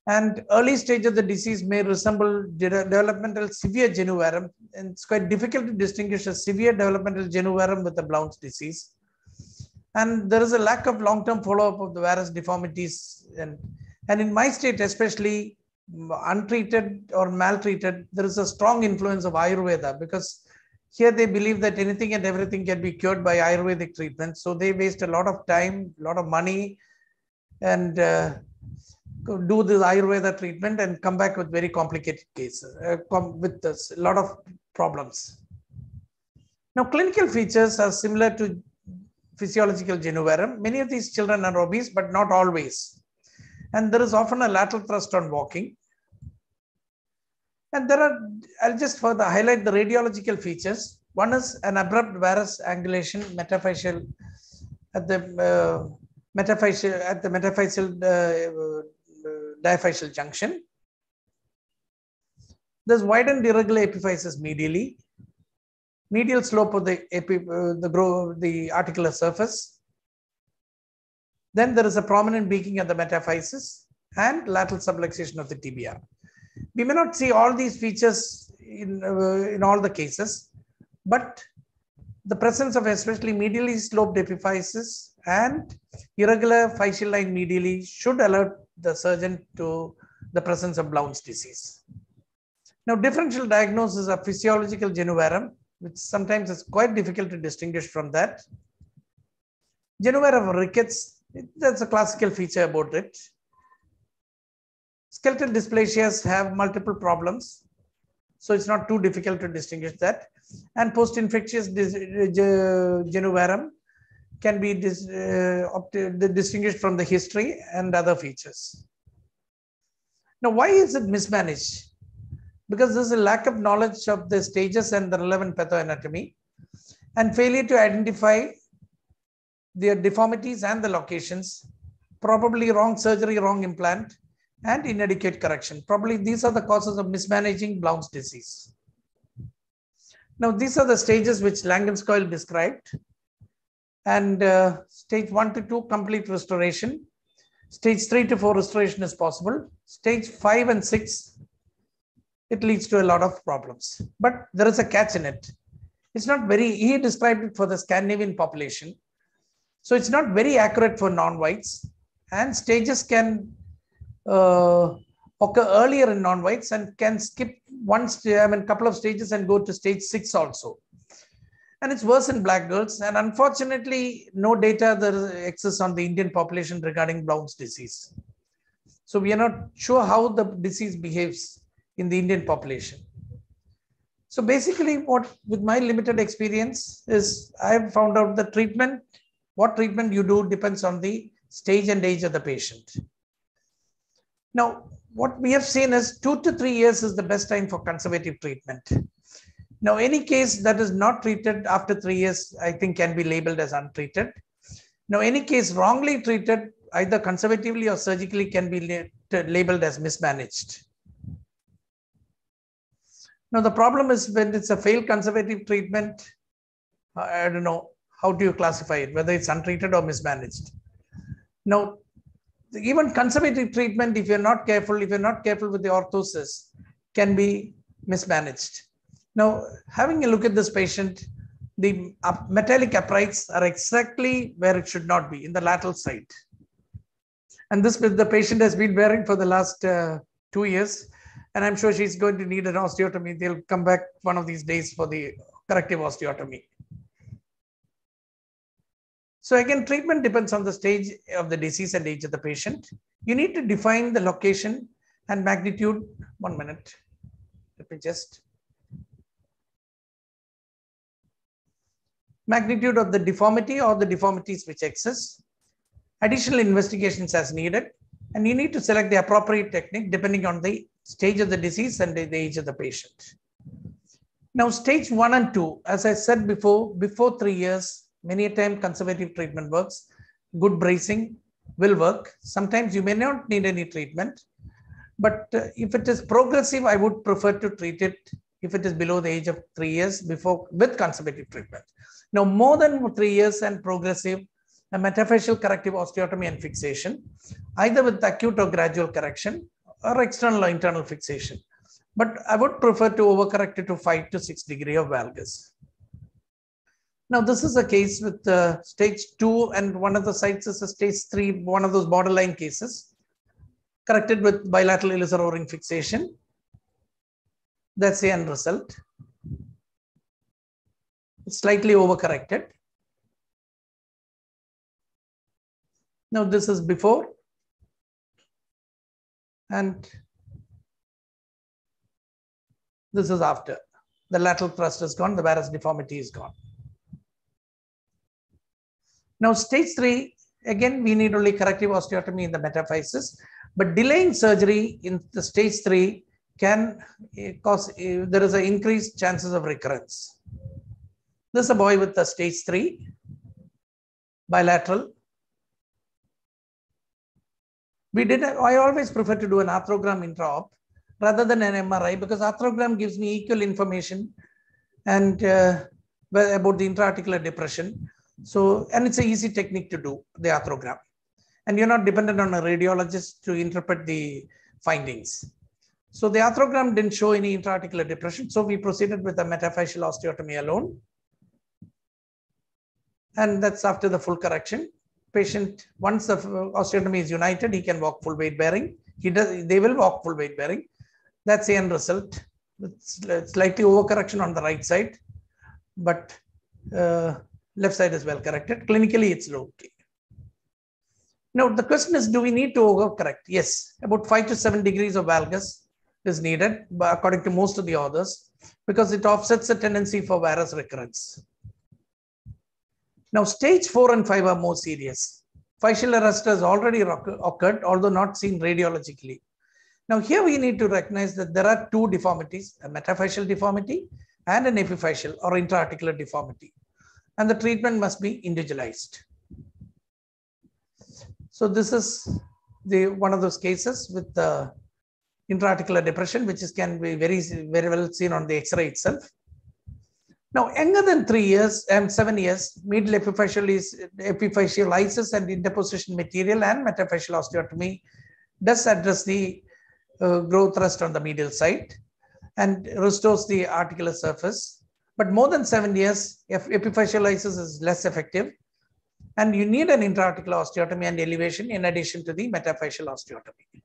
And early stage of the disease may resemble developmental severe genu-varum, and it's quite difficult to distinguish a severe developmental genu-varum with the Blount's disease. And there is a lack of long-term follow-up of the varus deformities. And in my state, especially untreated or maltreated, there is a strong influence of Ayurveda, because here they believe that anything and everything can be cured by Ayurvedic treatment. So they waste a lot of time, a lot of money, and do this Ayurveda treatment and come back with very complicated cases, with a lot of problems. Now, clinical features are similar to physiological genu-varum. Many of these children are obese, but not always. And there is often a lateral thrust on walking. And there are, I'll just further highlight the radiological features. One is an abrupt varus angulation metaphyseal at the metaphyseal diaphyseal junction. There's widened irregular epiphysis medially, medial slope of the articular surface. Then there is a prominent beaking at the metaphysis and lateral subluxation of the tibia. We may not see all these features in all the cases, but the presence of especially medially sloped epiphysis and irregular physeal line medially should alert the surgeon to the presence of Blount's disease. Now, differential diagnosis of physiological genu-varum, which sometimes is quite difficult to distinguish from that. Genu-varum rickets, that's a classical feature about it. Skeletal dysplasias have multiple problems, so it's not too difficult to distinguish that. And post-infectious genu-varum can be distinguished from the history and other features. Now, why is it mismanaged? Because there's a lack of knowledge of the stages and the relevant pathoanatomy, and failure to identify their deformities and the locations, probably wrong surgery, wrong implant, and inadequate correction. Probably these are the causes of mismanaging Blount's disease. Now, these are the stages which Langenskiöld described. And stage 1 to 2, complete restoration. Stage 3 to 4, restoration is possible. Stage 5 and 6, it leads to a lot of problems. But there is a catch in it. It's not very, he described it for the Scandinavian population. So it's not very accurate for non-whites. And stages can occur earlier in non-whites and can skip one, couple of stages and go to stage 6 also. and it's worse in black girls. And unfortunately, no data there exists on the Indian population regarding Blount's disease. So we are not sure how the disease behaves in the Indian population. So basically, what with my limited experience is I have found out the treatment, what treatment you do depends on the stage and age of the patient. Now, what we have seen is 2 to 3 years is the best time for conservative treatment. Now, any case that is not treated after 3 years, I think can be labeled as untreated. Now, any case wrongly treated, either conservatively or surgically, can be labeled as mismanaged. Now, the problem is when it's a failed conservative treatment, I don't know, how do you classify it, whether it's untreated or mismanaged? Now, even conservative treatment, if you're not careful with the orthosis, can be mismanaged. Now, having a look at this patient, the metallic uprights are exactly where it should not be, in the lateral side. And this the patient has been wearing for the last 2 years, and I'm sure she's going to need an osteotomy. They'll come back one of these days for the corrective osteotomy. So again, treatment depends on the stage of the disease and age of the patient. You need to define the location and magnitude. 1 minute. Let me just. Magnitude of the deformity or the deformities which exist. Additional investigations as needed. And you need to select the appropriate technique depending on the stage of the disease and the age of the patient. Now, stage 1 and 2, as I said before 3 years, many a time conservative treatment works. Good bracing will work. Sometimes you may not need any treatment. But if it is progressive, I would prefer to treat it if it is below the age of 3 years before with conservative treatment. Now, more than 3 years and progressive, a metaphyseal corrective osteotomy and fixation, either with acute or gradual correction or external or internal fixation. But I would prefer to overcorrect it to 5 to 6 degrees of valgus. Now, this is a case with stage 2, and one of the sites is a stage 3, one of those borderline cases, corrected with bilateral Ilizarov ring fixation. That's the end result. It's slightly overcorrected. Now, this is before, and this is after. The lateral thrust is gone, the varus deformity is gone. Now, stage 3, again, we need only corrective osteotomy in the metaphysis, but delaying surgery in the stage 3 can cause, there is an increased chances of recurrence. This is a boy with a stage 3, bilateral. I always prefer to do an arthrogram intra-op rather than an MRI, because arthrogram gives me equal information and about the intra-articular depression. So, and it's an easy technique to do, the arthrogram. And you're not dependent on a radiologist to interpret the findings. So the arthrogram didn't show any intra-articular depression. So we proceeded with a metaphyseal osteotomy alone. And that's after the full correction. Patient, once the osteotomy is united, he can walk full weight bearing. They will walk full weight bearing. That's the end result. It's slightly overcorrection on the right side, but left side is well corrected. Clinically, it's low. Now, the question is, do we need to overcorrect? Yes, about 5 to 7 degrees of valgus is needed, according to most of the authors, because it offsets the tendency for varus recurrence. Now, stage 4 and 5 are more serious. Fascial arrest has already occurred, although not seen radiologically. Now, here we need to recognize that there are two deformities, a metaphyseal deformity and an epiphyseal or intra-articular deformity. And the treatment must be individualized. So this is one of those cases with the intra-articular depression, which can be very, very well seen on the X-ray itself. Now, younger than 3 years and 7 years, medial epiphysealisis and interposition material and metaphyseal osteotomy does address the growth thrust on the medial side and restores the articular surface. But more than 7 years, epiphysealisis is less effective, and you need an intra-articular osteotomy and elevation in addition to the metaphyseal osteotomy.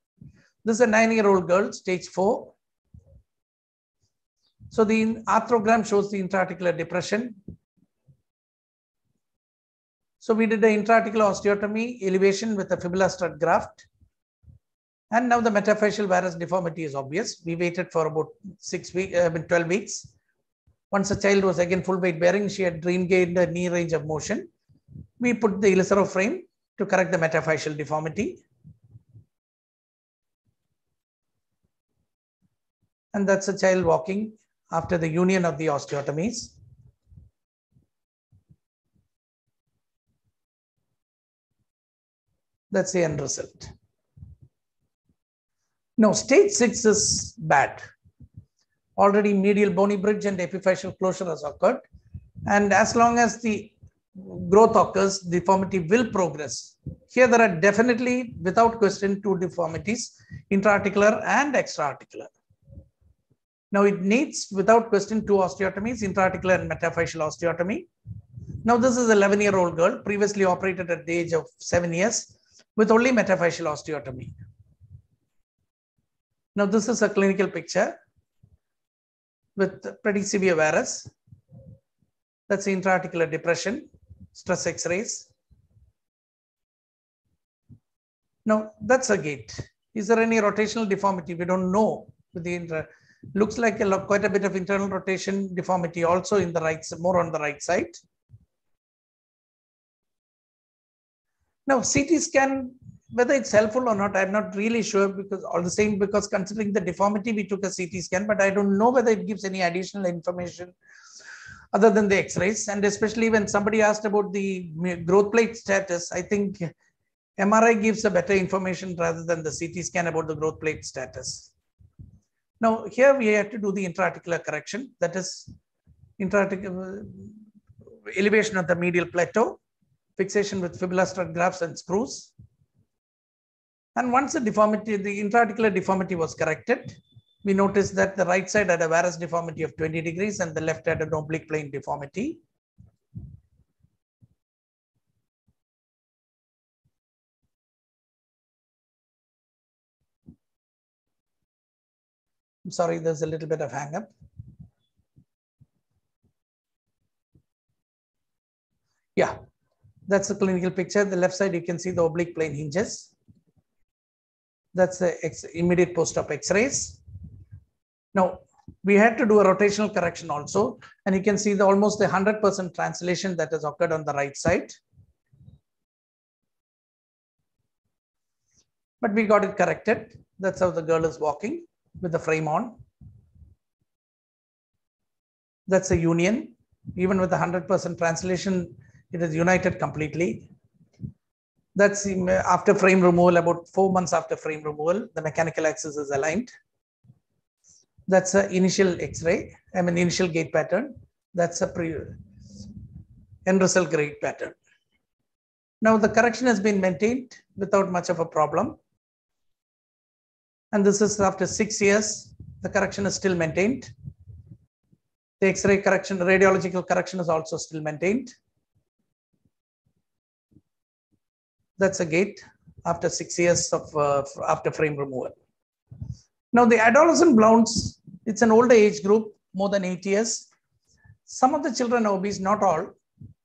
This is a 9-year-old girl, stage 4. So the arthrogram shows the intra-articular depression So we did the intraarticular osteotomy, elevation with a fibula stud graft. And now the metaphyseal varus deformity is obvious. We waited for about 12 weeks. Once the child was again full weight bearing, she had regained the knee range of motion. We put the Ilizarov frame to correct the metaphyseal deformity. And that's a child walking after the union of the osteotomies. That's the end result. Now, stage 6 is bad. Already medial bony bridge and epiphyseal closure has occurred. And as long as the growth occurs, deformity will progress. Here there are definitely, without question, two deformities, intra-articular and extra-articular. Now it needs, without question, two osteotomies, intra-articular and metaphyseal osteotomy. Now this is an 11-year-old girl, previously operated at the age of 7 years, with only metaphyseal osteotomy. Now this is a clinical picture with pretty severe varus. That's intra-articular depression, stress X-rays. Now that's a gait. Is there any rotational deformity? We don't know with the Looks like quite a bit of internal rotation deformity also in the right, more on the right side. Now CT scan, whether it's helpful or not, I'm not really sure, because all the same, because considering the deformity, we took a CT scan, but I don't know whether it gives any additional information other than the X-rays. And especially when somebody asked about the growth plate status, I think MRI gives a better information rather than the CT scan about the growth plate status. Now, here we have to do the intra-articular correction, that is intra-articular elevation of the medial plateau, fixation with fibula stud grafts and screws. And once the deformity, the intra-articular deformity was corrected, we noticed that the right side had a varus deformity of 20 degrees and the left had an oblique plane deformity. Sorry, there's a little bit of hang up. Yeah, that's the clinical picture. The left side, you can see the oblique plane hinges. That's the immediate post-op X-rays. Now, we had to do a rotational correction also. And you can see the almost 100% translation that has occurred on the right side. But we got it corrected. That's how the girl is walking, with the frame on. That's a union. Even with 100% translation, it is united completely. That's after frame removal, about 4 months after frame removal, the mechanical axis is aligned. That's an initial X-ray, I mean initial gait pattern. That's a end result gait pattern. Now the correction has been maintained without much of a problem. And this is after 6 years, the correction is still maintained. The X-ray correction, the radiological correction is also still maintained. That's a gait after 6 years of after frame removal. Now the adolescent Blounts, it's an older age group, more than 8 years. Some of the children are obese, not all.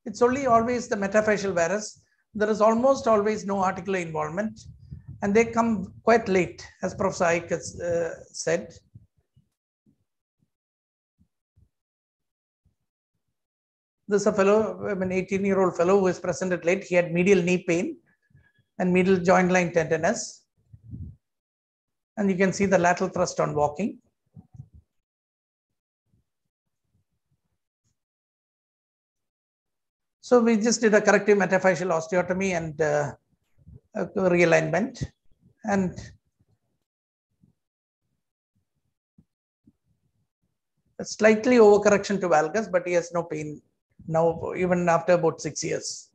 It's only always the metaphyseal varus. There is almost always no articular involvement. And they come quite late, as Prof. Aik has said. This is a fellow, an 18-year-old fellow who is presented late. He had medial knee pain and medial joint line tenderness. And you can see the lateral thrust on walking. So we just did a corrective metaphyseal osteotomy and realignment, and a slightly overcorrection to valgus, but he has no pain now, even after about 6 years.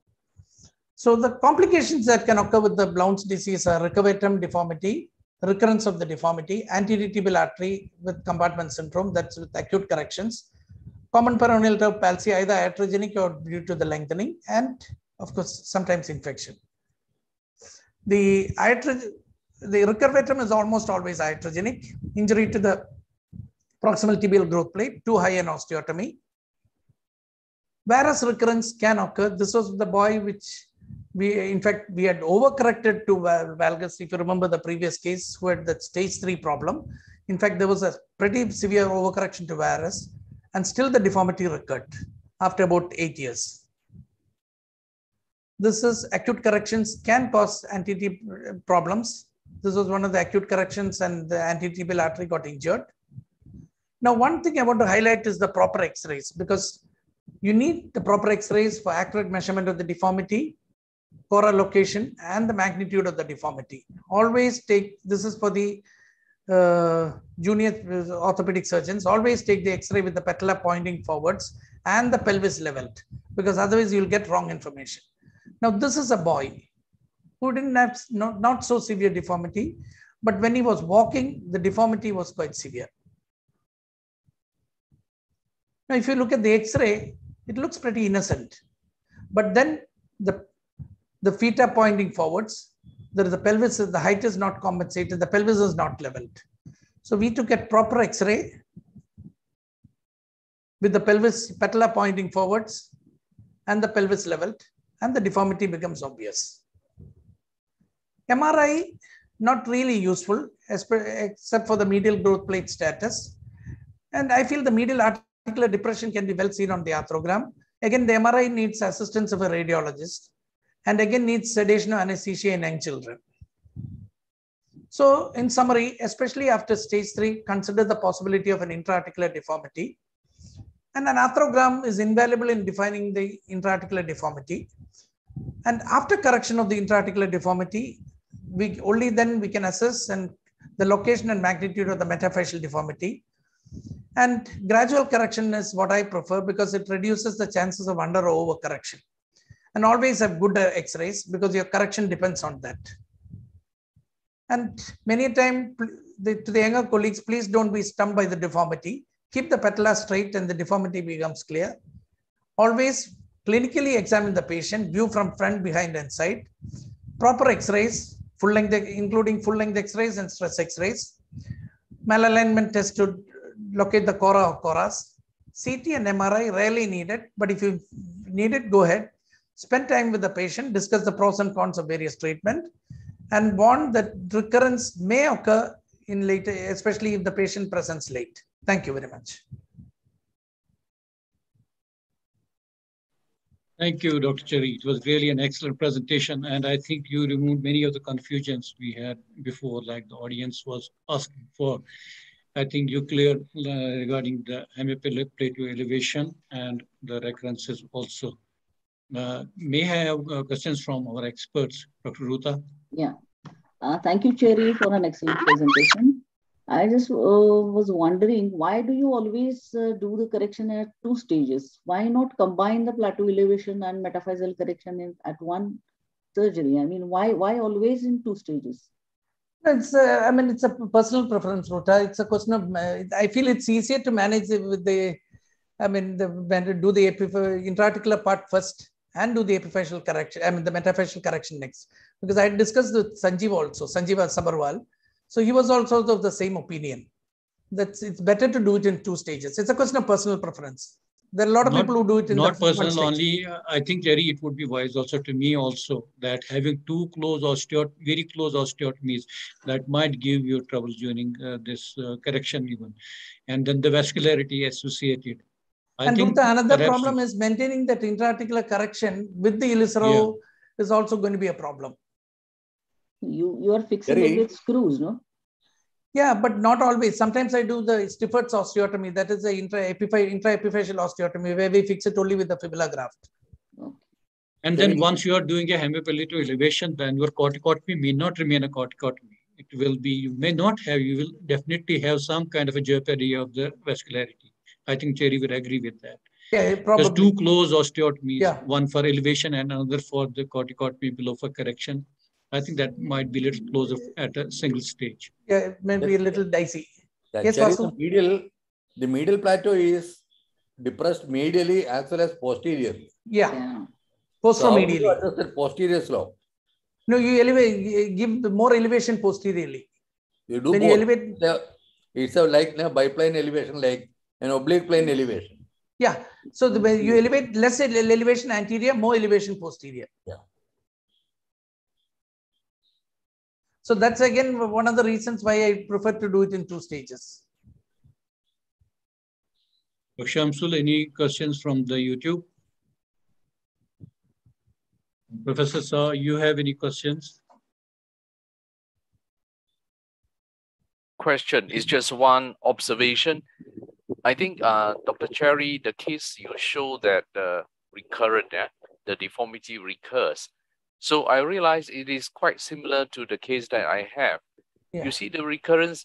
So the complications that can occur with the Blount's disease are recurvatum deformity, recurrence of the deformity, anterior tibial artery with compartment syndrome, that's with acute corrections, common peroneal nerve palsy, either iatrogenic or due to the lengthening, and of course, sometimes infection. The recurvatum is almost always iatrogenic, injury to the proximal tibial growth plate, too high an osteotomy. whereas recurrence can occur. This was the boy which we had overcorrected to valgus, if you remember the previous case who had that stage 3 problem. In fact, there was a pretty severe overcorrection to varus, and still the deformity recurred after about 8 years. This is acute corrections can cause anterior problems. This was one of the acute corrections, and the anteriotibial artery got injured. Now, one thing I want to highlight is the proper X-rays, because you need the proper X-rays for accurate measurement of the deformity, coral location, and the magnitude of the deformity. Always take, this is for the junior orthopedic surgeons, always take the X-ray with the patella pointing forwards and the pelvis leveled, because otherwise you'll get wrong information. Now, this is a boy who didn't have not so severe deformity, but when he was walking, the deformity was quite severe. Now, if you look at the X-ray, it looks pretty innocent, but then the feet are pointing forwards. There is the pelvis, the height is not compensated, the pelvis is not leveled. So we took a proper X-ray with the pelvis patella pointing forwards and the pelvis leveled, and the deformity becomes obvious. MRI, not really useful, except for the medial growth plate status. And I feel the medial articular depression can be well seen on the arthrogram. Again, the MRI needs assistance of a radiologist, and again needs sedation or anesthesia in young children. So in summary, especially after stage 3, consider the possibility of an intra-articular deformity. And an arthrogram is invaluable in defining the intra-articular deformity. And after correction of the intra-articular deformity, only then we can assess the location and magnitude of the metafacial deformity. And gradual correction is what I prefer, because it reduces the chances of under or over correction. And always have good X-rays, because your correction depends on that. And many a time, to the younger colleagues, please don't be stumped by the deformity. Keep the patella straight and the deformity becomes clear. Always clinically examine the patient, view from front, behind, and side. Proper X-rays, full length, including full length X-rays and stress X-rays. Malalignment test to locate the cora or coras. CT and MRI rarely needed, but if you need it, go ahead. Spend time with the patient, discuss the pros and cons of various treatment, and warn that recurrence may occur in later, especially if the patient presents late. Thank you very much. Thank you, Dr. Cherry. It was really an excellent presentation, and I think you removed many of the confusions we had before, like the audience was asking for. I think you cleared regarding the hemiplate plateau elevation and the recurrences also. May I have questions from our experts, Dr. Ruta? Yeah. Thank you, Cherry, for an excellent presentation. I just was wondering, why do you always do the correction at 2 stages? Why not combine the plateau elevation and metaphyseal correction at one surgery? I mean, why always in 2 stages? It's I mean, it's a personal preference, Ruta. It's a question of, I feel it's easier to manage with the, I mean, do the intra-articular part first and do the epifacial correction, I mean, the metafacial correction next. Because I had discussed with Sanjeev also, Sanjeev Sabarwal. So he was also of the same opinion. It's better to do it in 2 stages. It's a question of personal preference. There are a lot of people who do it in not personal stage. Only. I think, Jerry, it would be wise also to me also that having very close osteotomies that might give you trouble during this correction even. And then the vascularity associated. And Ruta, another problem is maintaining that intra-articular correction with the Ilizarov is also going to be a problem. You are fixing it with screws, no? Yeah, but not always. Sometimes I do the Stifford's osteotomy. That is the intra-epifacial osteotomy where we fix it only with the fibula graft. Okay. And then once you are doing a hemiplateau elevation, then your corticotomy may not remain a corticotomy. It will be, you will definitely have some kind of a jeopardy of the vascularity. I think Cherry would agree with that. Yeah, probably. There's 2 close osteotomies, one for elevation and another for the corticotomy below for correction. I think that might be a little closer at a single stage. Yeah, it may be a little dicey. Yeah, yes, Cherry, the medial plateau is depressed medially as well as posteriorly. Yeah. Posteromedially. So how do you address posterior slope? No, you elevate, give more elevation posteriorly. You do more. It's like a biplane elevation, like an oblique plane elevation. Yeah. So the way you elevate, let's say elevation anterior, more elevation posterior. Yeah. So that's again one of the reasons why I prefer to do it in two stages. Shamsul, any questions from the YouTube? Professor Saw, you have any questions? Question is just one observation. I think Dr. Cherry, the case you show that recurrent, the deformity recurs. So I realize it is quite similar to the case that I have. Yeah. You see the recurrence,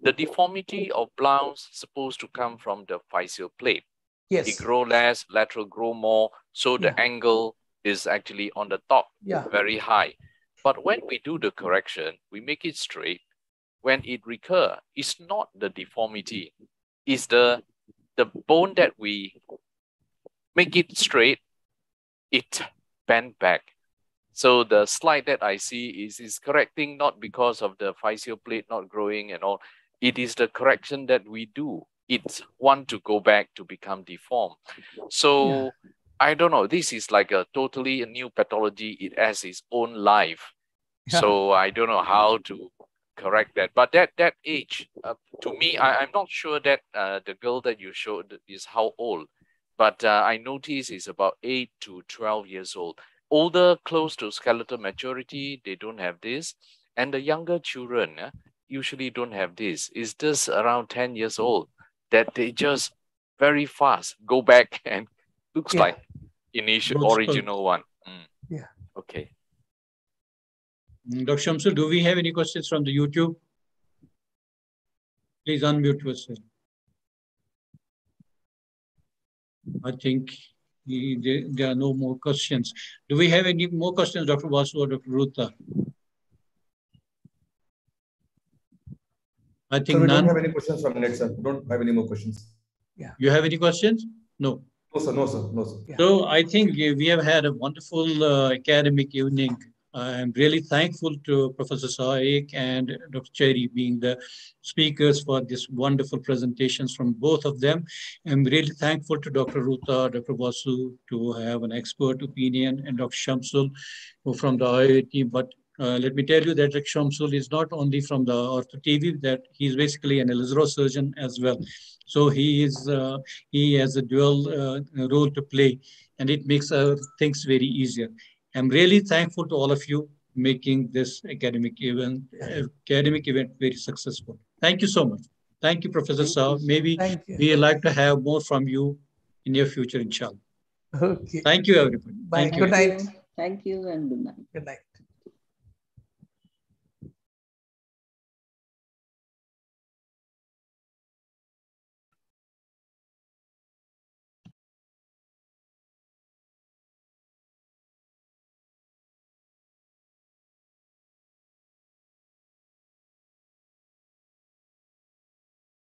the deformity of Blount's supposed to come from the physeal plate. Yes. It grow less, lateral grow more. So the angle is actually on the top, very high. But when we do the correction, we make it straight. When it recur, it's not the deformity. It's the bone that we make it straight, it bent back. So the slide that I see is correcting not because of the physeal plate not growing and all. It is the correction that we do. It's one to go back to become deformed. So I don't know. This is like a totally new pathology. It has its own life. So I don't know how to correct that. But that age, to me, I'm not sure that the girl that you showed is how old. But I notice it's about 8 to 12 years old. Older, close to skeletal maturity, they don't have this. And the younger children usually don't have this. It's just around 10 years old that they just very fast go back and looks like initial original one. Mm. Yeah. Okay. Dr. Shamsul, do we have any questions from the YouTube? Please unmute yourself. I think there are no more questions. Do we have any more questions, Dr. Vasu or Dr. Ruta? I think sir, none. We don't have any questions from next, sir. We don't have any more questions. Yeah. You have any questions? No. No, sir. No, sir. No, sir. Yeah. So I think we have had a wonderful academic evening. I'm really thankful to Professor Saw Aik and Dr. Cherry being the speakers for this wonderful presentations from both of them. I'm really thankful to Dr. Ruta, Dr. Vasu to have an expert opinion and Dr. Shamsul from the IOA team. But let me tell you that Dr. Shamsul is not only from the OrthoTV, that he's basically an Ilizarov surgeon as well. So he has a dual role to play and it makes things very easier. I'm really thankful to all of you making this academic event very successful. Thank you so much. Thank you, Professor Saw. Maybe we'd like to have more from you in your future, inshallah. Okay. Thank you, everybody. Bye. Thank you. Good night. Thank you and good night. Good night.